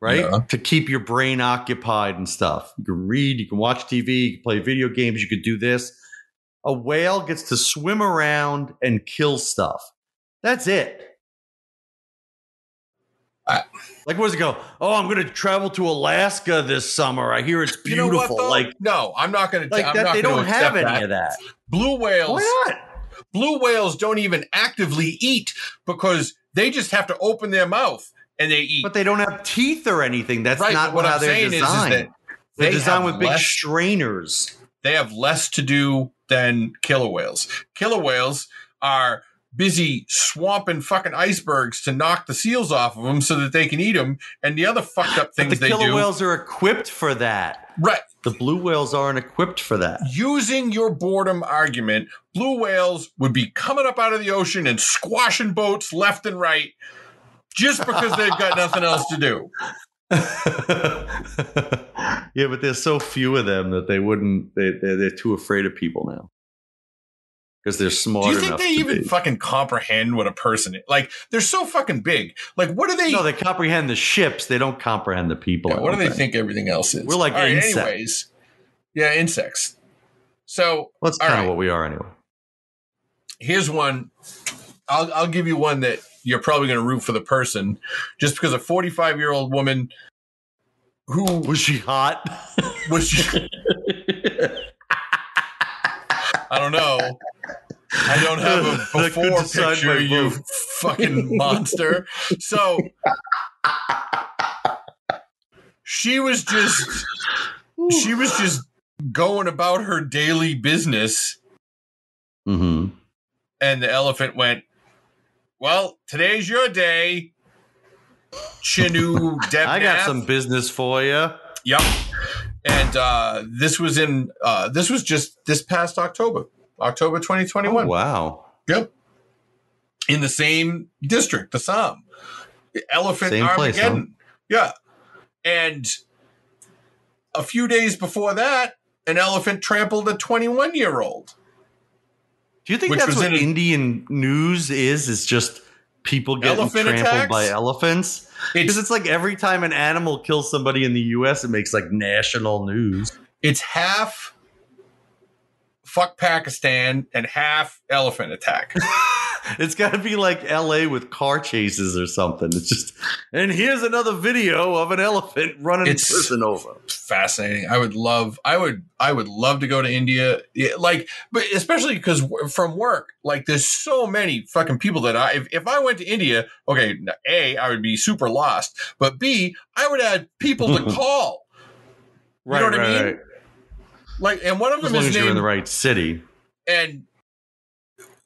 right? Yeah. To keep your brain occupied and stuff. You can read, you can watch T V, you can play video games, you could do this. A whale gets to swim around and kill stuff. That's it. I, like, where's it go? Oh, I'm going to travel to Alaska this summer. I hear it's beautiful. You know what, like, no, I'm not going to. Like that, they don't have any that. of that. Blue whales. Why not? Blue whales don't even actively eat because they just have to open their mouth and they eat. But they don't have teeth or anything. That's right, not what how I'm they're designed. Is, is they're they designed with less, big strainers. They have less to do than killer whales. Killer whales are busy swamping fucking icebergs to knock the seals off of them so that they can eat them, and the other fucked up things the they do. The killer whales are equipped for that. Right. The blue whales aren't equipped for that. Using your boredom argument, blue whales would be coming up out of the ocean and squashing boats left and right just because they've got nothing else to do. Yeah, but there's so few of them that they wouldn't, they, they're, they're too afraid of people now. Because they're smart. Do you think they even be. fucking comprehend what a person is? Like, they're so fucking big. Like, what are they? No, they comprehend the ships. They don't comprehend the people. Yeah, what do they think everything else is? We're like all insects. Right, anyways, yeah, insects. So well, that's kind right. of what we are anyway. Here's one. I'll, I'll give you one that you're probably going to root for the person, just because a forty-five-year-old woman who was she hot? Was she? I don't know. I don't have a before picture, you fucking monster. So she was just she was just going about her daily business. Mm-hmm. And the elephant went, well, today's your day. Chinu Debnath. I got some business for you. Yep. And uh, this was in uh, this was just this past October, October twenty twenty-one. Oh, wow. Yep. In the same district, the Somme. Elephant same Armageddon. Place, huh? Yeah. And a few days before that, an elephant trampled a twenty-one-year-old. Do you think that's what in Indian news is? Is just people getting Elephant trampled attacks? by elephants. Because it's, it's like every time an animal kills somebody in the U S, it makes like national news. It's half fuck Pakistan and half elephant attack. It's got to be like L A with car chases or something. It's just, and here's another video of an elephant running a person over. Fascinating. I would love, I would, I would love to go to India. Yeah, like, but especially because from work, like there's so many fucking people that I, if, if I went to India, okay, A, I would be super lost, but B, I would add people to call. You right, know what right, I mean? Right. Like, and one of them as long is as named, you're in the right city. And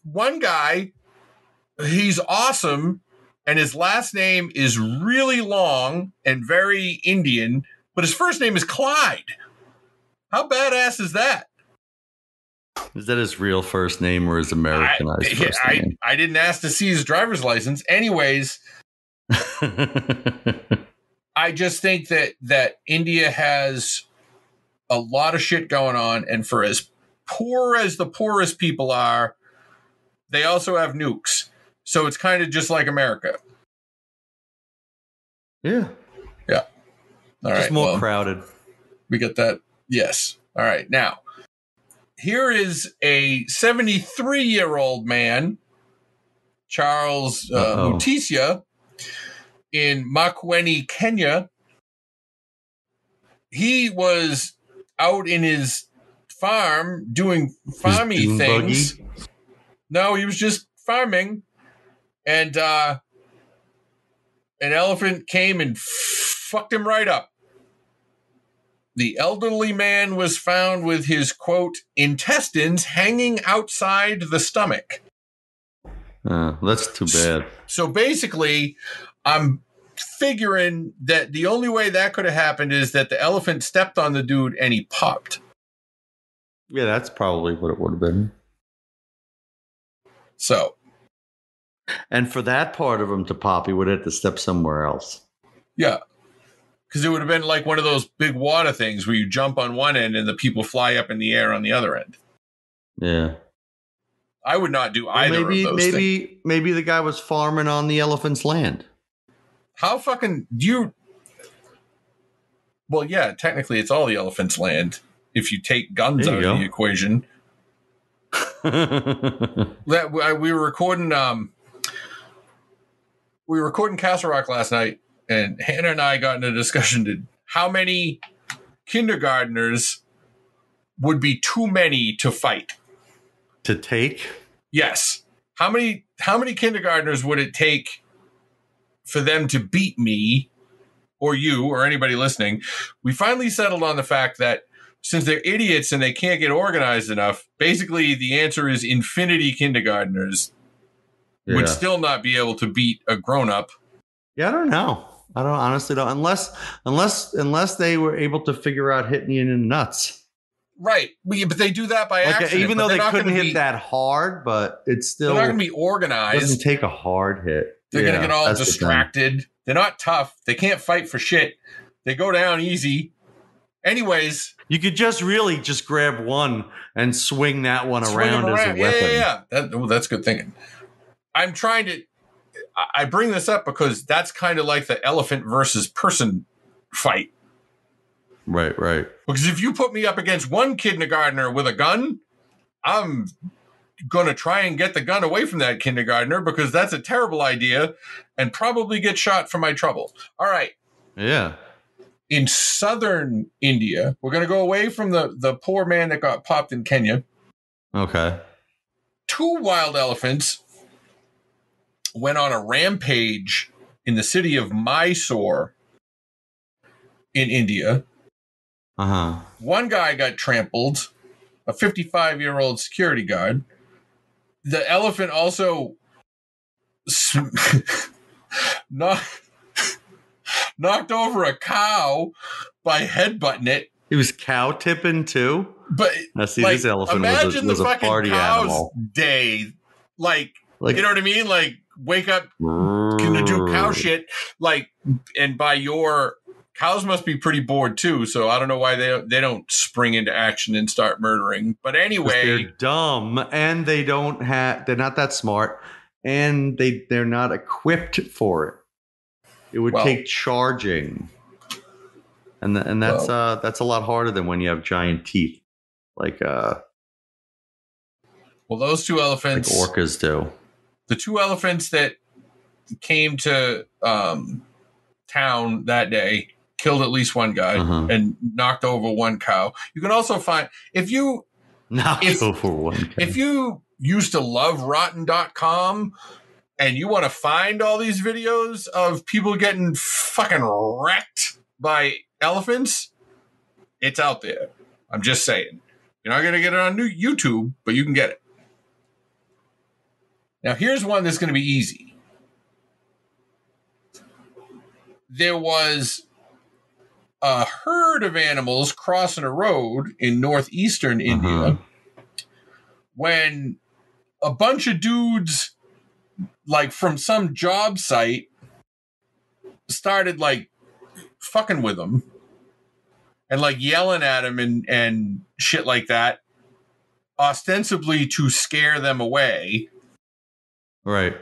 one guy, he's awesome, and his last name is really long and very Indian, but his first name is Clyde. How badass is that? Is that his real first name or his Americanized I, first I, name? I, I didn't ask to see his driver's license. Anyways, I just think that that India has a lot of shit going on, and for as poor as the poorest people are, they also have nukes. So it's kind of just like America. Yeah. Yeah. All right. Just more well, crowded. We get that. Yes. All right. Now, here is a seventy-three-year-old man, Charles uh, Mutisia, in Makueni, Kenya. He was out in his farm doing farmy things. Buggy. No, he was just farming, and uh, an elephant came and fucked him right up. The elderly man was found with his, quote, intestines hanging outside the stomach. Uh, that's too bad. So, so basically, I'm figuring that the only way that could have happened is that the elephant stepped on the dude and he popped. Yeah, that's probably what it would have been. So, and for that part of him to pop, he would have to step somewhere else. Yeah, because it would have been like one of those big water things where you jump on one end and the people fly up in the air on the other end. Yeah, I would not do either well, maybe, of those. Maybe, things. maybe the guy was farming on the elephant's land. How fucking do you? Well, yeah, technically it's all the elephant's land if you take guns there out of the equation. that we were recording um we were recording Castle Rock last night, and Hannah and I got into a discussion to how many kindergartners would be too many to fight to take. Yes, how many how many kindergartners would it take for them to beat me or you or anybody listening? We finally settled on the fact that since they're idiots and they can't get organized enough, basically the answer is infinity kindergartners yeah. would still not be able to beat a grown-up. Yeah, I don't know. I don't honestly don't unless unless unless they were able to figure out hitting you in the nuts. Right, but they do that by like, accident. Even though they couldn't hit be, that hard, but it's still they're not going to be organized. It doesn't take a hard hit. They're yeah, going to get all distracted. The they're not tough. They can't fight for shit. They go down easy. Anyways, you could just really just grab one and swing that one swing around, around as a yeah, weapon. Yeah, yeah, that, oh, that's good thinking. I'm trying to. I bring this up because that's kind of like the elephant versus person fight. Right, right. Because if you put me up against one kindergartner with a gun, I'm going to try and get the gun away from that kindergartner because that's a terrible idea and probably get shot for my trouble. All right. Yeah. In southern India, we're going to go away from the, the poor man that got popped in Kenya. Okay. Two wild elephants went on a rampage in the city of Mysore in India. Uh-huh. One guy got trampled, a fifty-five-year-old security guard. The elephant also not... knocked over a cow by headbutting it. He was cow tipping too. But I see like, this elephant imagine was a, was the fucking a party cow's animal. Day, like, like you know what I mean? Like wake up, can do cow shit. Like, and by your cows must be pretty bored too. So I don't know why they they don't spring into action and start murdering. But anyway, they're dumb and they don't have. They're not that smart. and they, they're not equipped for it. It would wow. take charging. And the, and that's wow. uh that's a lot harder than when you have giant teeth. Like uh Well, those two elephants, like orcas do. The two elephants that came to um town that day killed at least one guy uh-huh. and knocked over one cow. You can also find if you knocked if, over one cow. If you used to love Rotten dot com and you want to find all these videos of people getting fucking wrecked by elephants, it's out there. I'm just saying. You're not going to get it on new YouTube, but you can get it. Now, here's one that's going to be easy. There was a herd of animals crossing a road in northeastern India uh-huh. when a bunch of dudes like from some job site started like fucking with them and like yelling at him and, and shit like that, ostensibly to scare them away. Right.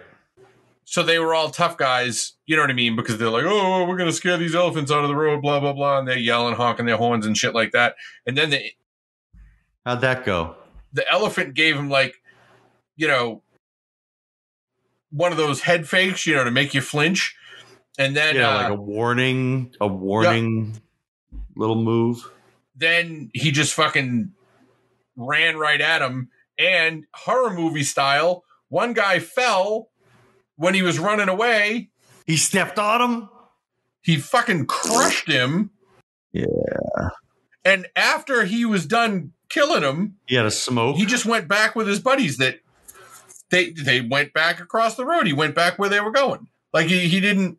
So they were all tough guys, you know what I mean? Because they're like, oh, we're going to scare these elephants out of the road, blah, blah, blah. And they're yelling, honking their horns and shit like that. And then the, how'd that go? The elephant gave him like, you know, one of those head fakes, you know, to make you flinch. And then yeah, uh, like a warning, a warning yeah. little move. Then he just fucking ran right at him. And horror movie style, one guy fell when he was running away. He stepped on him. He fucking crushed him. Yeah. And after he was done killing him, he had a smoke. He just went back with his buddies that They they went back across the road. He went back where they were going. Like he, he didn't.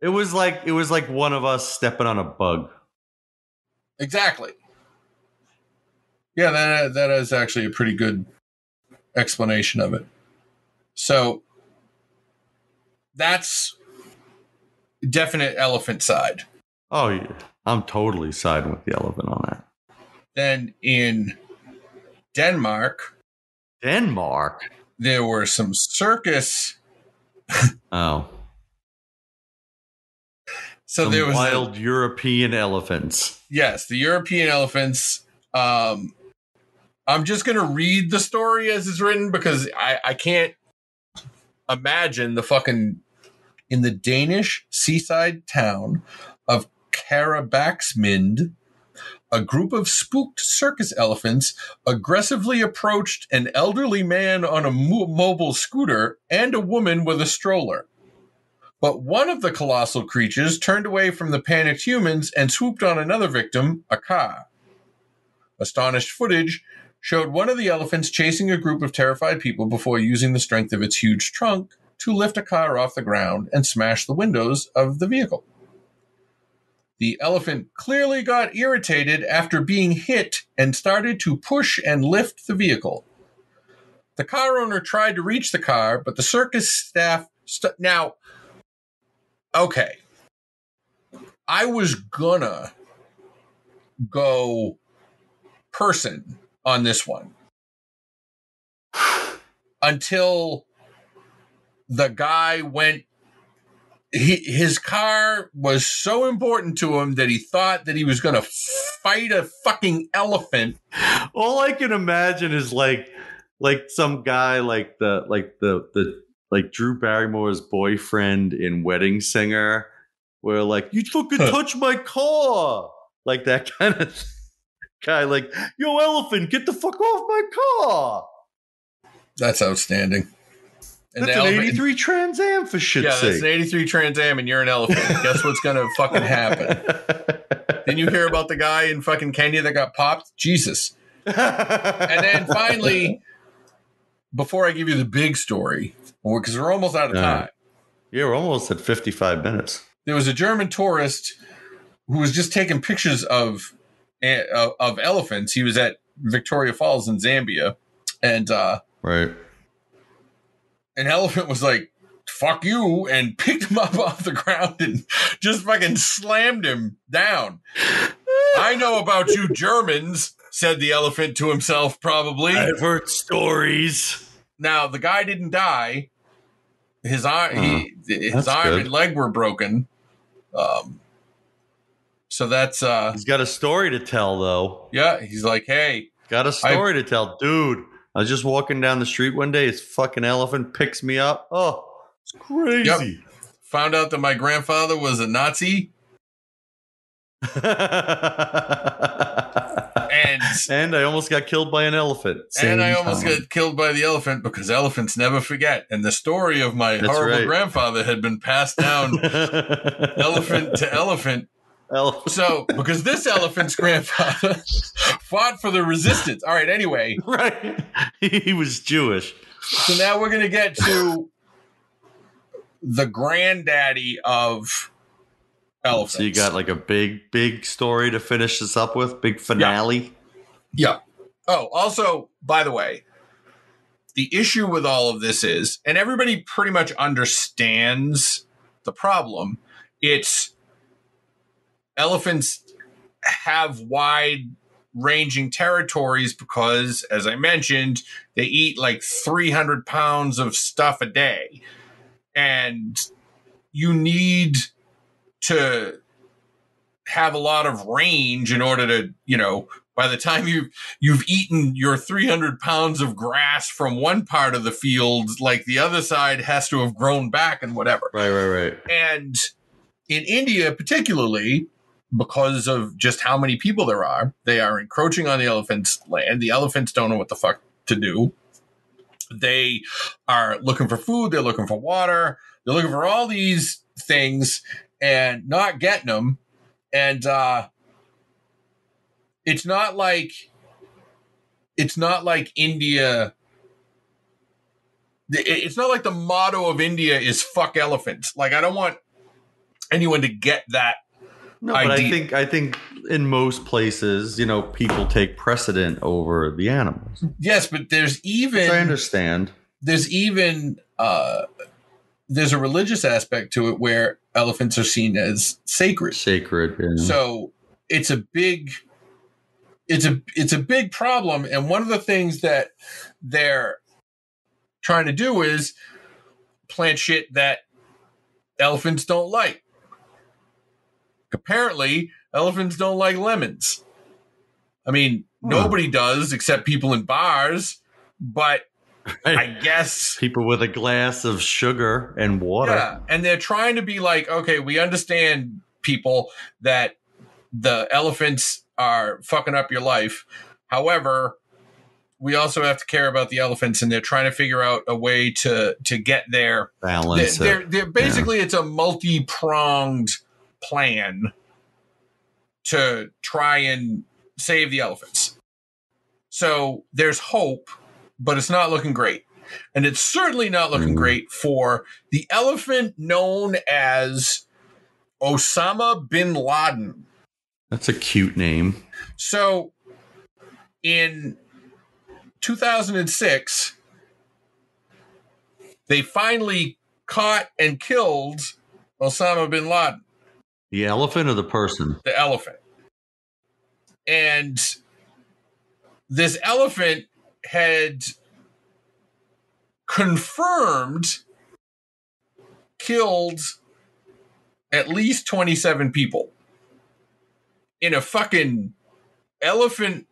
It was like it was like one of us stepping on a bug. Exactly. Yeah, that that is actually a pretty good explanation of it. So that's definite elephant side. Oh yeah, I'm totally siding with the elephant on that. Then in Denmark. Denmark. There were some circus. Oh. So some there was wild the, European elephants. Yes, the European elephants. Um, I'm just going to read the story as it's written because I, I can't imagine the fucking in the Danish seaside town of Karrebæksminde. A group of spooked circus elephants aggressively approached an elderly man on a mo- mobile scooter and a woman with a stroller. But one of the colossal creatures turned away from the panicked humans and swooped on another victim, a car. Astonished footage showed one of the elephants chasing a group of terrified people before using the strength of its huge trunk to lift a car off the ground and smash the windows of the vehicle. The elephant clearly got irritated after being hit and started to push and lift the vehicle. The car owner tried to reach the car, but the circus staff... St- now, okay. I was gonna go person on this one. Until the guy went... He, his car was so important to him that he thought that he was going to fight a fucking elephant. All I can imagine is like, like some guy like the like the the like Drew Barrymore's boyfriend in Wedding Singer, where like you fucking touch my car, like that kind of guy. Like, yo, elephant, get the fuck off my car. That's outstanding. And that's an elephant, eighty-three Trans Am for shit's yeah, sake. Yeah, that's an eighty-three Trans Am and you're an elephant. Guess what's going to fucking happen? Didn't you hear about the guy in fucking Kenya that got popped? Jesus. And then finally, before I give you the big story, because we're almost out of time. Uh, yeah, we're almost at fifty-five minutes. There was a German tourist who was just taking pictures of, uh, of elephants. He was at Victoria Falls in Zambia. And uh, right. an elephant was like, fuck you, and picked him up off the ground and just fucking slammed him down. I know about you Germans, said the elephant to himself, probably. I've heard stories. Now, the guy didn't die. His arm, oh, he, his arm good. and leg were broken. Um, so that's uh, he's got a story to tell, though. Yeah, he's like, hey, got a story I, to tell, dude. I was just walking down the street one day. His fucking elephant picks me up. Oh, it's crazy. Yep. Found out that my grandfather was a Nazi. And, and I almost got killed by an elephant. And I almost time. got killed by the elephant because elephants never forget. And the story of my That's horrible right. grandfather had been passed down elephant to elephant. Elephant. So, because this elephant's grandfather fought for the resistance. All right, anyway. Right. He was Jewish. So now we're going to get to the granddaddy of elephants. So you got like a big, big story to finish this up with? Big finale? Yeah. yeah. Oh, also, by the way, the issue with all of this is, and everybody pretty much understands the problem, it's elephants have wide-ranging territories because, as I mentioned, they eat like three hundred pounds of stuff a day. And you need to have a lot of range in order to, you know, by the time you you've eaten your three hundred pounds of grass from one part of the field, like the other side has to have grown back and whatever. Right, right, right. And in India, particularly, because of just how many people there are, they are encroaching on the elephants' land. The elephants don't know what the fuck to do. They are looking for food. They're looking for water. They're looking for all these things and not getting them. And uh, it's not like it's not like India. It's not like the motto of India is "fuck elephants." Like, I don't want anyone to get that. No, but idea. I think I think in most places, you know, people take precedent over the animals. Yes, but there's even Which I understand. There's even uh, there's a religious aspect to it where elephants are seen as sacred. Sacred. Yeah. So it's a big it's a it's a big problem, and one of the things that they're trying to do is plant shit that elephants don't like. Apparently, elephants don't like lemons. I mean, hmm. nobody does except people in bars, but I guess... people with a glass of sugar and water. Yeah, and they're trying to be like, okay, we understand, people, that the elephants are fucking up your life. However, we also have to care about the elephants, and they're trying to figure out a way to, to get their... balance. They're, they're, they're basically, yeah. it's a multi-pronged... plan to try and save the elephants. So there's hope, but it's not looking great. And it's certainly not looking great for the elephant known as Osama bin Laden. That's a cute name. So in two thousand six, they finally caught and killed Osama bin Laden. The elephant or the person? The elephant. And this elephant had confirmed killed at least twenty-seven people in a fucking elephant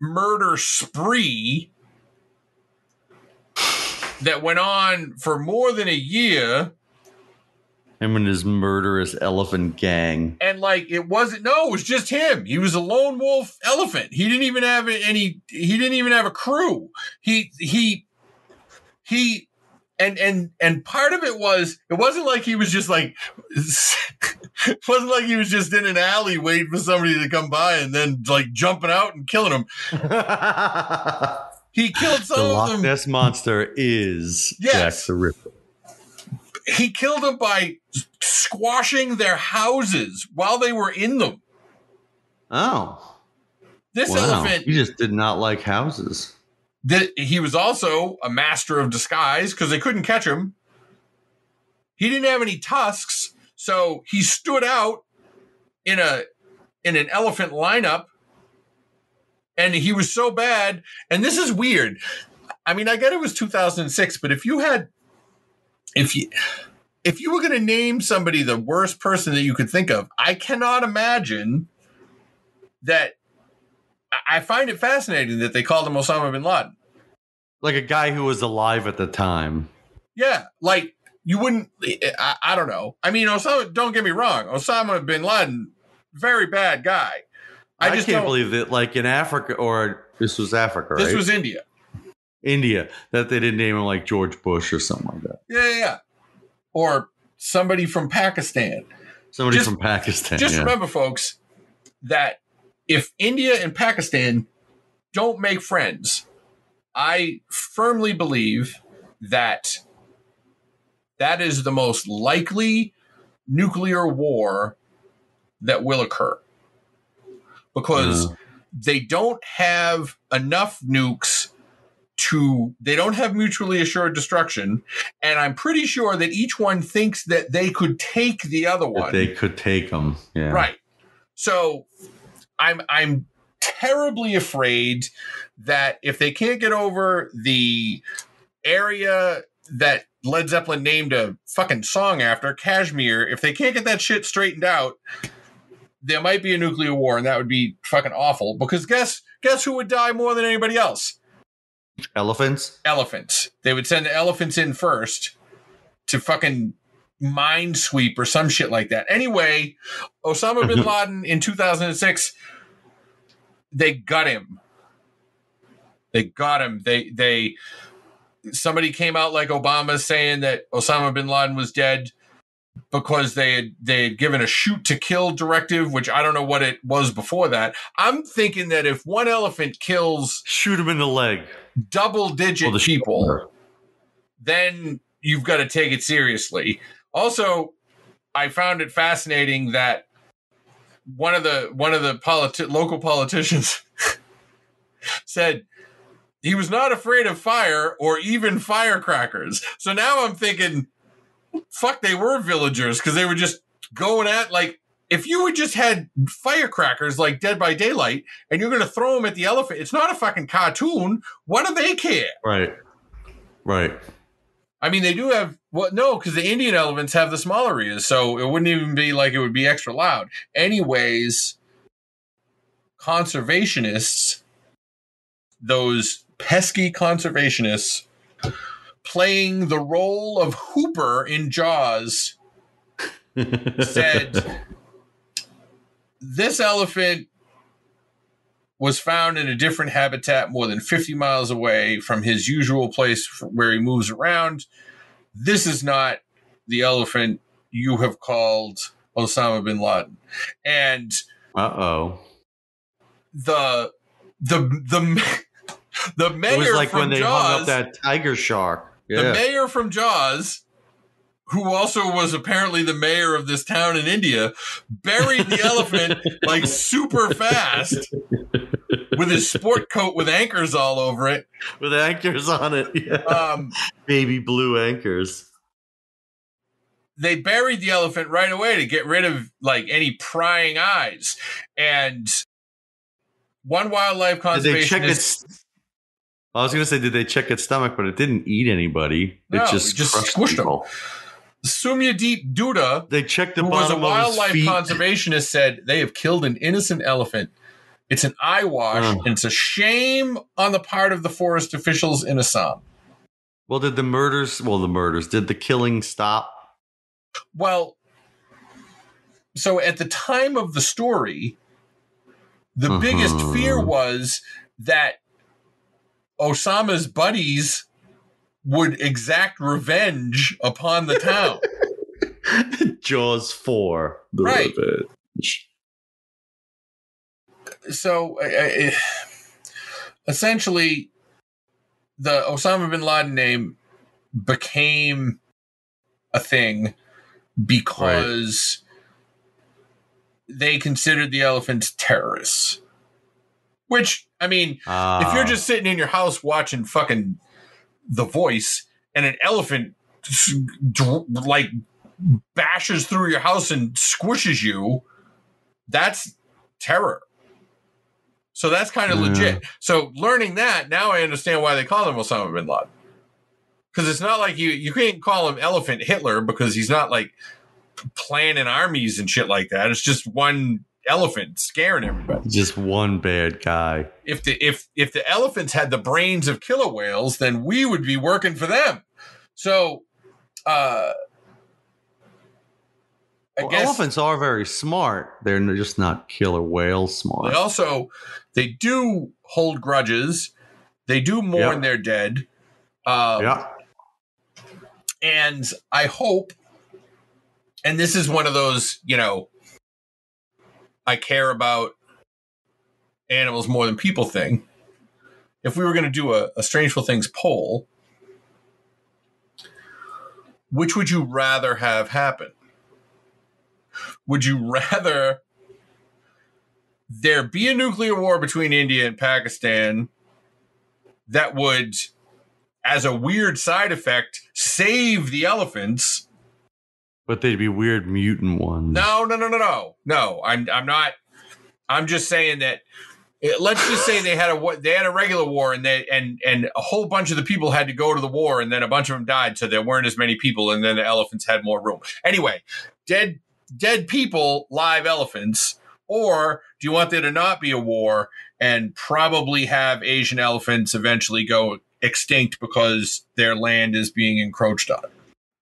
murder spree that went on for more than a year. Him and his murderous elephant gang. And like, it wasn't, no, it was just him. He was a lone wolf elephant. He didn't even have any, he didn't even have a crew. He, he, he, and, and, and part of it was, it wasn't like he was just like, it wasn't like he was just in an alley waiting for somebody to come by and then like jumping out and killing him. He killed some of them. The Loch Ness Monster is yes. Jack the Ripper. He killed them by squashing their houses while they were in them. Oh. This wow. elephant. He just did not like houses. Th- he was also a master of disguise because they couldn't catch him. He didn't have any tusks, so he stood out in a in an elephant lineup, and he was so bad. And this is weird. I mean, I get it was two thousand six, but if you had, if you, if you were going to name somebody the worst person that you could think of, I cannot imagine that. I find it fascinating that they called him Osama bin Laden. Like a guy who was alive at the time. Yeah. Like you wouldn't, I, I don't know. I mean, Osama, don't get me wrong. Osama bin Laden, very bad guy. I, I just can't believe that like in Africa, or this was Africa, right? This was India. India, that they didn't name him like George Bush or something like that. Yeah, yeah, yeah. Or somebody from Pakistan. Somebody just, from Pakistan. Just yeah. Remember, folks, that if India and Pakistan don't make friends, I firmly believe that that is the most likely nuclear war that will occur. Because mm. they don't have enough nukes to, they don't have mutually assured destruction. And I'm pretty sure that each one thinks that they could take the other one. That they could take them. Yeah. Right. So I'm, I'm terribly afraid that if they can't get over the area that Led Zeppelin named a fucking song after, Kashmir, if they can't get that shit straightened out, there might be a nuclear war, and that would be fucking awful. Because guess, guess who would die more than anybody else? Elephants. Elephants. They would send the elephants in first to fucking minesweep or some shit like that. Anyway, Osama bin Laden in two thousand six, they got him. They got him. They they somebody came out like Obama saying that Osama bin Laden was dead because they had they had given a shoot to kill directive, which I don't know what it was before that. I'm thinking that if one elephant kills, shoot him in the leg, double digit the people, shoulder, then you've got to take it seriously. Also, I found it fascinating that one of the one of the politi- local politicians said he was not afraid of fire or even firecrackers. So now I'm thinking, fuck, they were villagers, because they were just going at, like, if you would just had firecrackers like Dead by Daylight and you're going to throw them at the elephant, it's not a fucking cartoon. What do they care? Right. Right. I mean, they do have, well, no, because the Indian elephants have the smaller ears, so it wouldn't even be like it would be extra loud. Anyways, conservationists, those pesky conservationists, playing the role of Hooper in Jaws, said this elephant was found in a different habitat more than fifty miles away from his usual place where he moves around. This is not the elephant you have called Osama bin Laden. And uh-oh. The the the the mayor it was like from when they Jaws, hung up that tiger shark. Yeah. The mayor from Jaws, who also was apparently the mayor of this town in India, buried the elephant like super fast with his sport coat with anchors all over it. With anchors on it. Yeah. Um, baby blue anchors. They buried the elephant right away to get rid of like any prying eyes. And one wildlife conservationist... I was going to say, did they check its stomach? But it didn't eat anybody. It no, just, just squished people. Them. Sumya Deep Duda, they checked the who was a wildlife conservationist, said they have killed an innocent elephant. It's an eyewash, oh. and it's a shame on the part of the forest officials in Assam. Well, did the murders? Well, the murders. Did the killing stop? Well, so at the time of the story, the uh-huh. biggest fear was that Osama's buddies would exact revenge upon the town. Jaws four. The right. Revenge. So, uh, essentially, the Osama bin Laden name became a thing because right. they considered the elephants terrorists. Which, I mean, uh, if you're just sitting in your house watching fucking The Voice and an elephant like bashes through your house and squishes you, that's terror. So that's kind of yeah. legit. So learning that, now I understand why they call him Osama bin Laden. Because it's not like you, you can't call him Elephant Hitler because he's not like planning armies and shit like that. It's just one elephant scaring everybody. Just one bad guy. If the if if the elephants had the brains of killer whales, then we would be working for them. So, uh, I well, guess elephants are very smart. They're just not killer whale smart. They also they do hold grudges. They do mourn yep. their dead. Um, yeah. And I hope, and this is one of those, you know, I care about animals more than people thing. If we were going to do a, a Strangeful Things poll, which would you rather have happen? Would you rather there be a nuclear war between India and Pakistan that would, as a weird side effect, save the elephants? But they'd be weird mutant ones. No, no, no, no, no, no. I'm, I'm not. I'm just saying that. It, let's just say they had a they had a regular war, and they and and a whole bunch of the people had to go to the war, and then a bunch of them died, so there weren't as many people, and then the elephants had more room. Anyway, dead dead people, live elephants. Or do you want there to not be a war and probably have Asian elephants eventually go extinct because their land is being encroached on?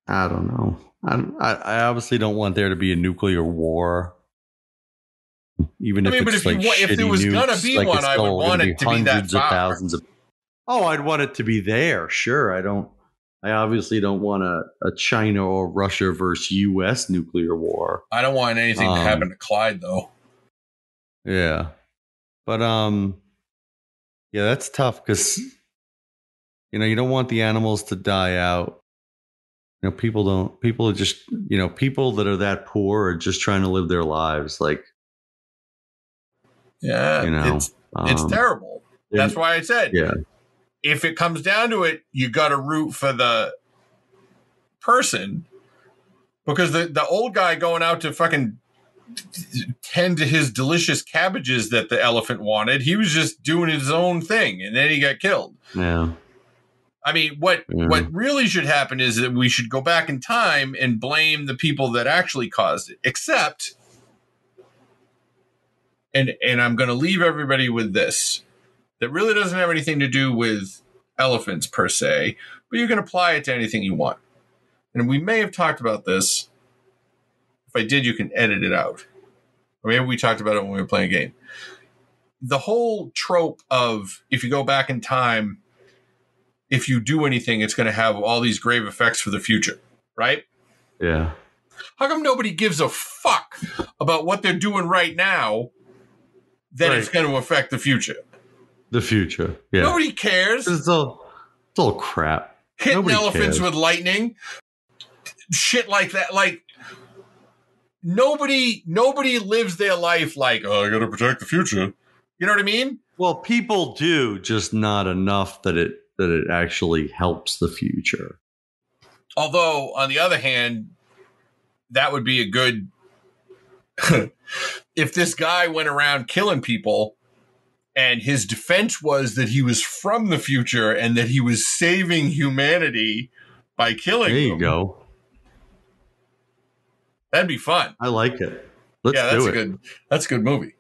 I don't know. I, I obviously don't want there to be a nuclear war. Even I mean, if it's if like you, shitty if there was nukes, gonna be like one, I would want it to be that far. Oh, I'd want it to be there. Sure, I don't. I obviously don't want a, a China or Russia versus U S nuclear war. I don't want anything um, to happen to Clyde, though. Yeah, but um, yeah, that's tough because you know you don't want the animals to die out. You know, people don't, people are just, you know, people that are that poor are just trying to live their lives. Like, yeah, you know, it's, um, it's terrible. It, That's why I said, yeah. if it comes down to it, you got to root for the person because the, the old guy going out to fucking tend to his delicious cabbages that the elephant wanted, he was just doing his own thing and then he got killed. Yeah. I mean, what yeah. what really should happen is that we should go back in time and blame the people that actually caused it. Except, and and I'm going to leave everybody with this, that really doesn't have anything to do with elephants per se, but you can apply it to anything you want. And we may have talked about this. If I did, you can edit it out. Or maybe we talked about it when we were playing a game. The whole trope of if you go back in time, if you do anything, it's going to have all these grave effects for the future, right? Yeah. How come nobody gives a fuck about what they're doing right now that right. it's going to affect the future? The future, yeah. Nobody cares. It's all, it's all crap. Hitting nobody elephants cares. With lightning. Shit like that. Like, nobody, nobody lives their life like, oh, I got to protect the future. You know what I mean? Well, people do, just not enough that it, that it actually helps the future. Although, on the other hand, that would be a good... if this guy went around killing people and his defense was that he was from the future and that he was saving humanity by killing them. There you them, go. That'd be fun. I like it. Let's yeah, that's do a it. Good, that's a good movie.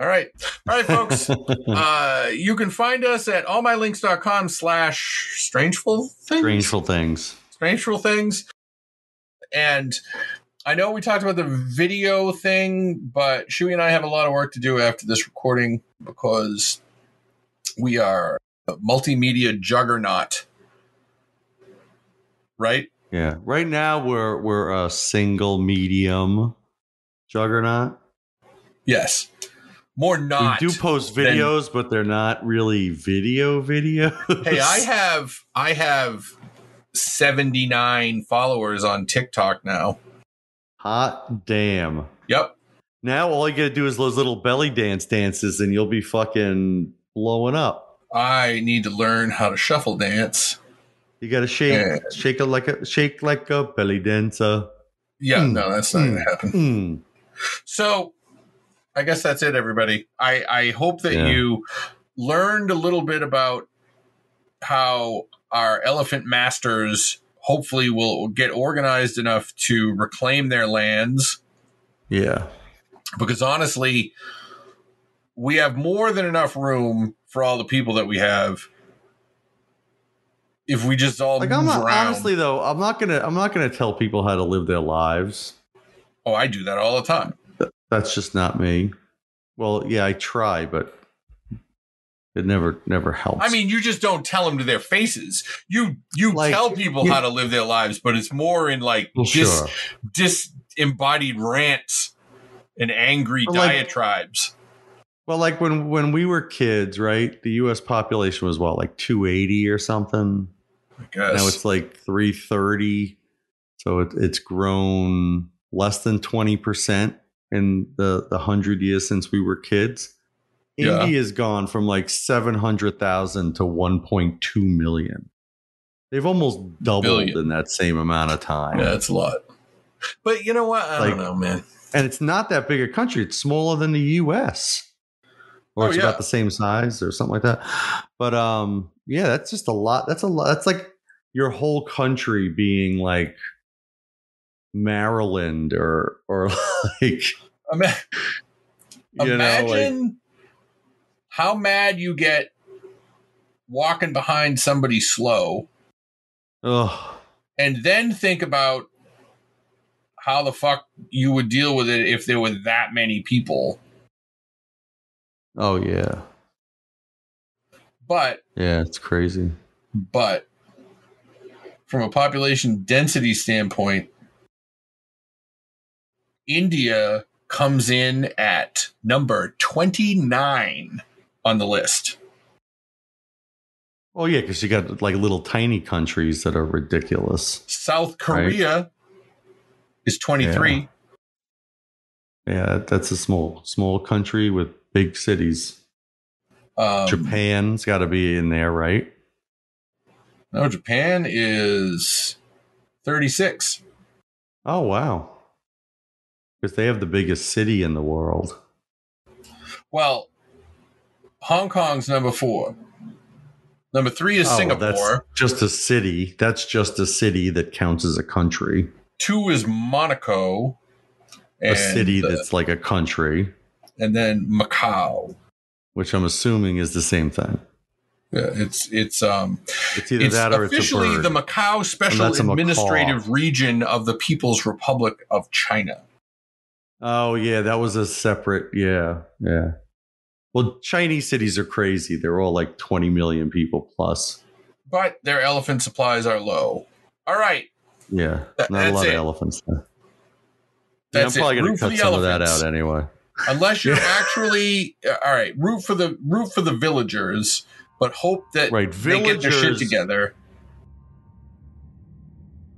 All right. All right, folks. uh, you can find us at all my links dot com slash Strangeful Things. Strangeful Things. Strangeful Things. And I know we talked about the video thing, but Shuey and I have a lot of work to do after this recording because we are a multimedia juggernaut. Right? Yeah. Right now we're we're a single medium juggernaut. Yes. More not. We do post videos, than, but they're not really video videos. Hey, I have I have seventy-nine followers on TikTok now. Hot damn. Yep. Now all you got to do is those little belly dance dances and you'll be fucking blowing up. I need to learn how to shuffle dance. You got to shake and shake it like a shake like a belly dancer. Yeah, mm, no, that's not mm, going to happen. Mm. So I guess that's it, everybody. I, I hope that yeah. you learned a little bit about how our elephant masters hopefully will get organized enough to reclaim their lands. Yeah. Because honestly, we have more than enough room for all the people that we have. If we just all like, I'm not, honestly though, I'm not gonna I'm not gonna tell people how to live their lives. Oh, I do that all the time. Th- that's just not me. Well, yeah, I try, but it never never helps. I mean, you just don't tell them to their faces. You you like, tell people you, how to live their lives, but it's more in like well, dis, sure. disembodied rants and angry well, diatribes. Like, well, like when, when we were kids, right? The U S population was what, like two eighty or something? I guess. Now it's like three thirty. So it, it's grown less than twenty percent in the, the one hundred years since we were kids. Yeah. India's gone from like seven hundred thousand to one point two million. They've almost doubled Billion. in that same amount of time. Yeah, that's a lot. But you know what? I like, don't know, man. And it's not that big a country. It's smaller than the U S Or oh, it's yeah. about the same size or something like that. But um, yeah, that's just a lot. That's a lot. That's like your whole country being like Maryland or or like. Ima- you imagine know, like, how mad you get walking behind somebody slow. Ugh. And then think about how the fuck you would deal with it if there were that many people. Oh, yeah. But. Yeah, it's crazy. But from a population density standpoint, India comes in at number twenty-nine on the list. Oh, yeah, because you got like little tiny countries that are ridiculous. South Korea right? is twenty-three. Yeah. yeah, that's a small, small country with big cities. Um, Japan's got to be in there, right? No, Japan is thirty-six. Oh, wow. Because they have the biggest city in the world. Well, Hong Kong's number four. Number three is oh, Singapore. That's just a city. That's just a city that counts as a country. Two is Monaco. A city the- that's like a country. And then Macau, which I'm assuming is the same thing. Yeah, it's it's um, it's either it's that or officially it's a bird. The Macau Special Administrative Macaw. Region of the People's Republic of China. Oh yeah, that was a separate. Yeah, yeah. Well, Chinese cities are crazy. They're all like twenty million people plus. But their elephant supplies are low. All right. Yeah, not Th- a lot it. of elephants. There. That's yeah, I'm probably going to cut some elephants. of that out anyway. Unless you're actually all right, root for the root for the villagers, but hope that right, they get their shit together.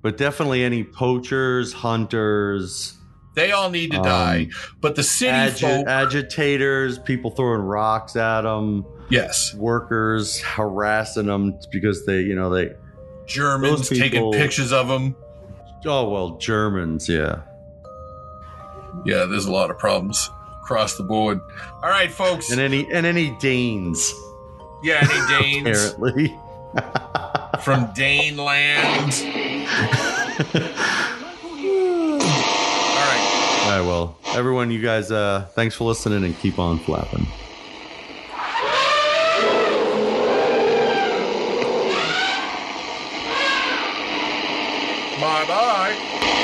But definitely any poachers, hunters, they all need to um, die. But the city agi- folk, agitators, people throwing rocks at them, yes, workers harassing them because they, you know, they Germans people, taking pictures of them. Oh well, Germans, yeah, yeah. There's a lot of problems across the board. All right, folks. And any and any Danes. Yeah, any Danes. Apparently. From Daneland. All right. All right, well, everyone, you guys, uh, thanks for listening and keep on flapping. Bye-bye.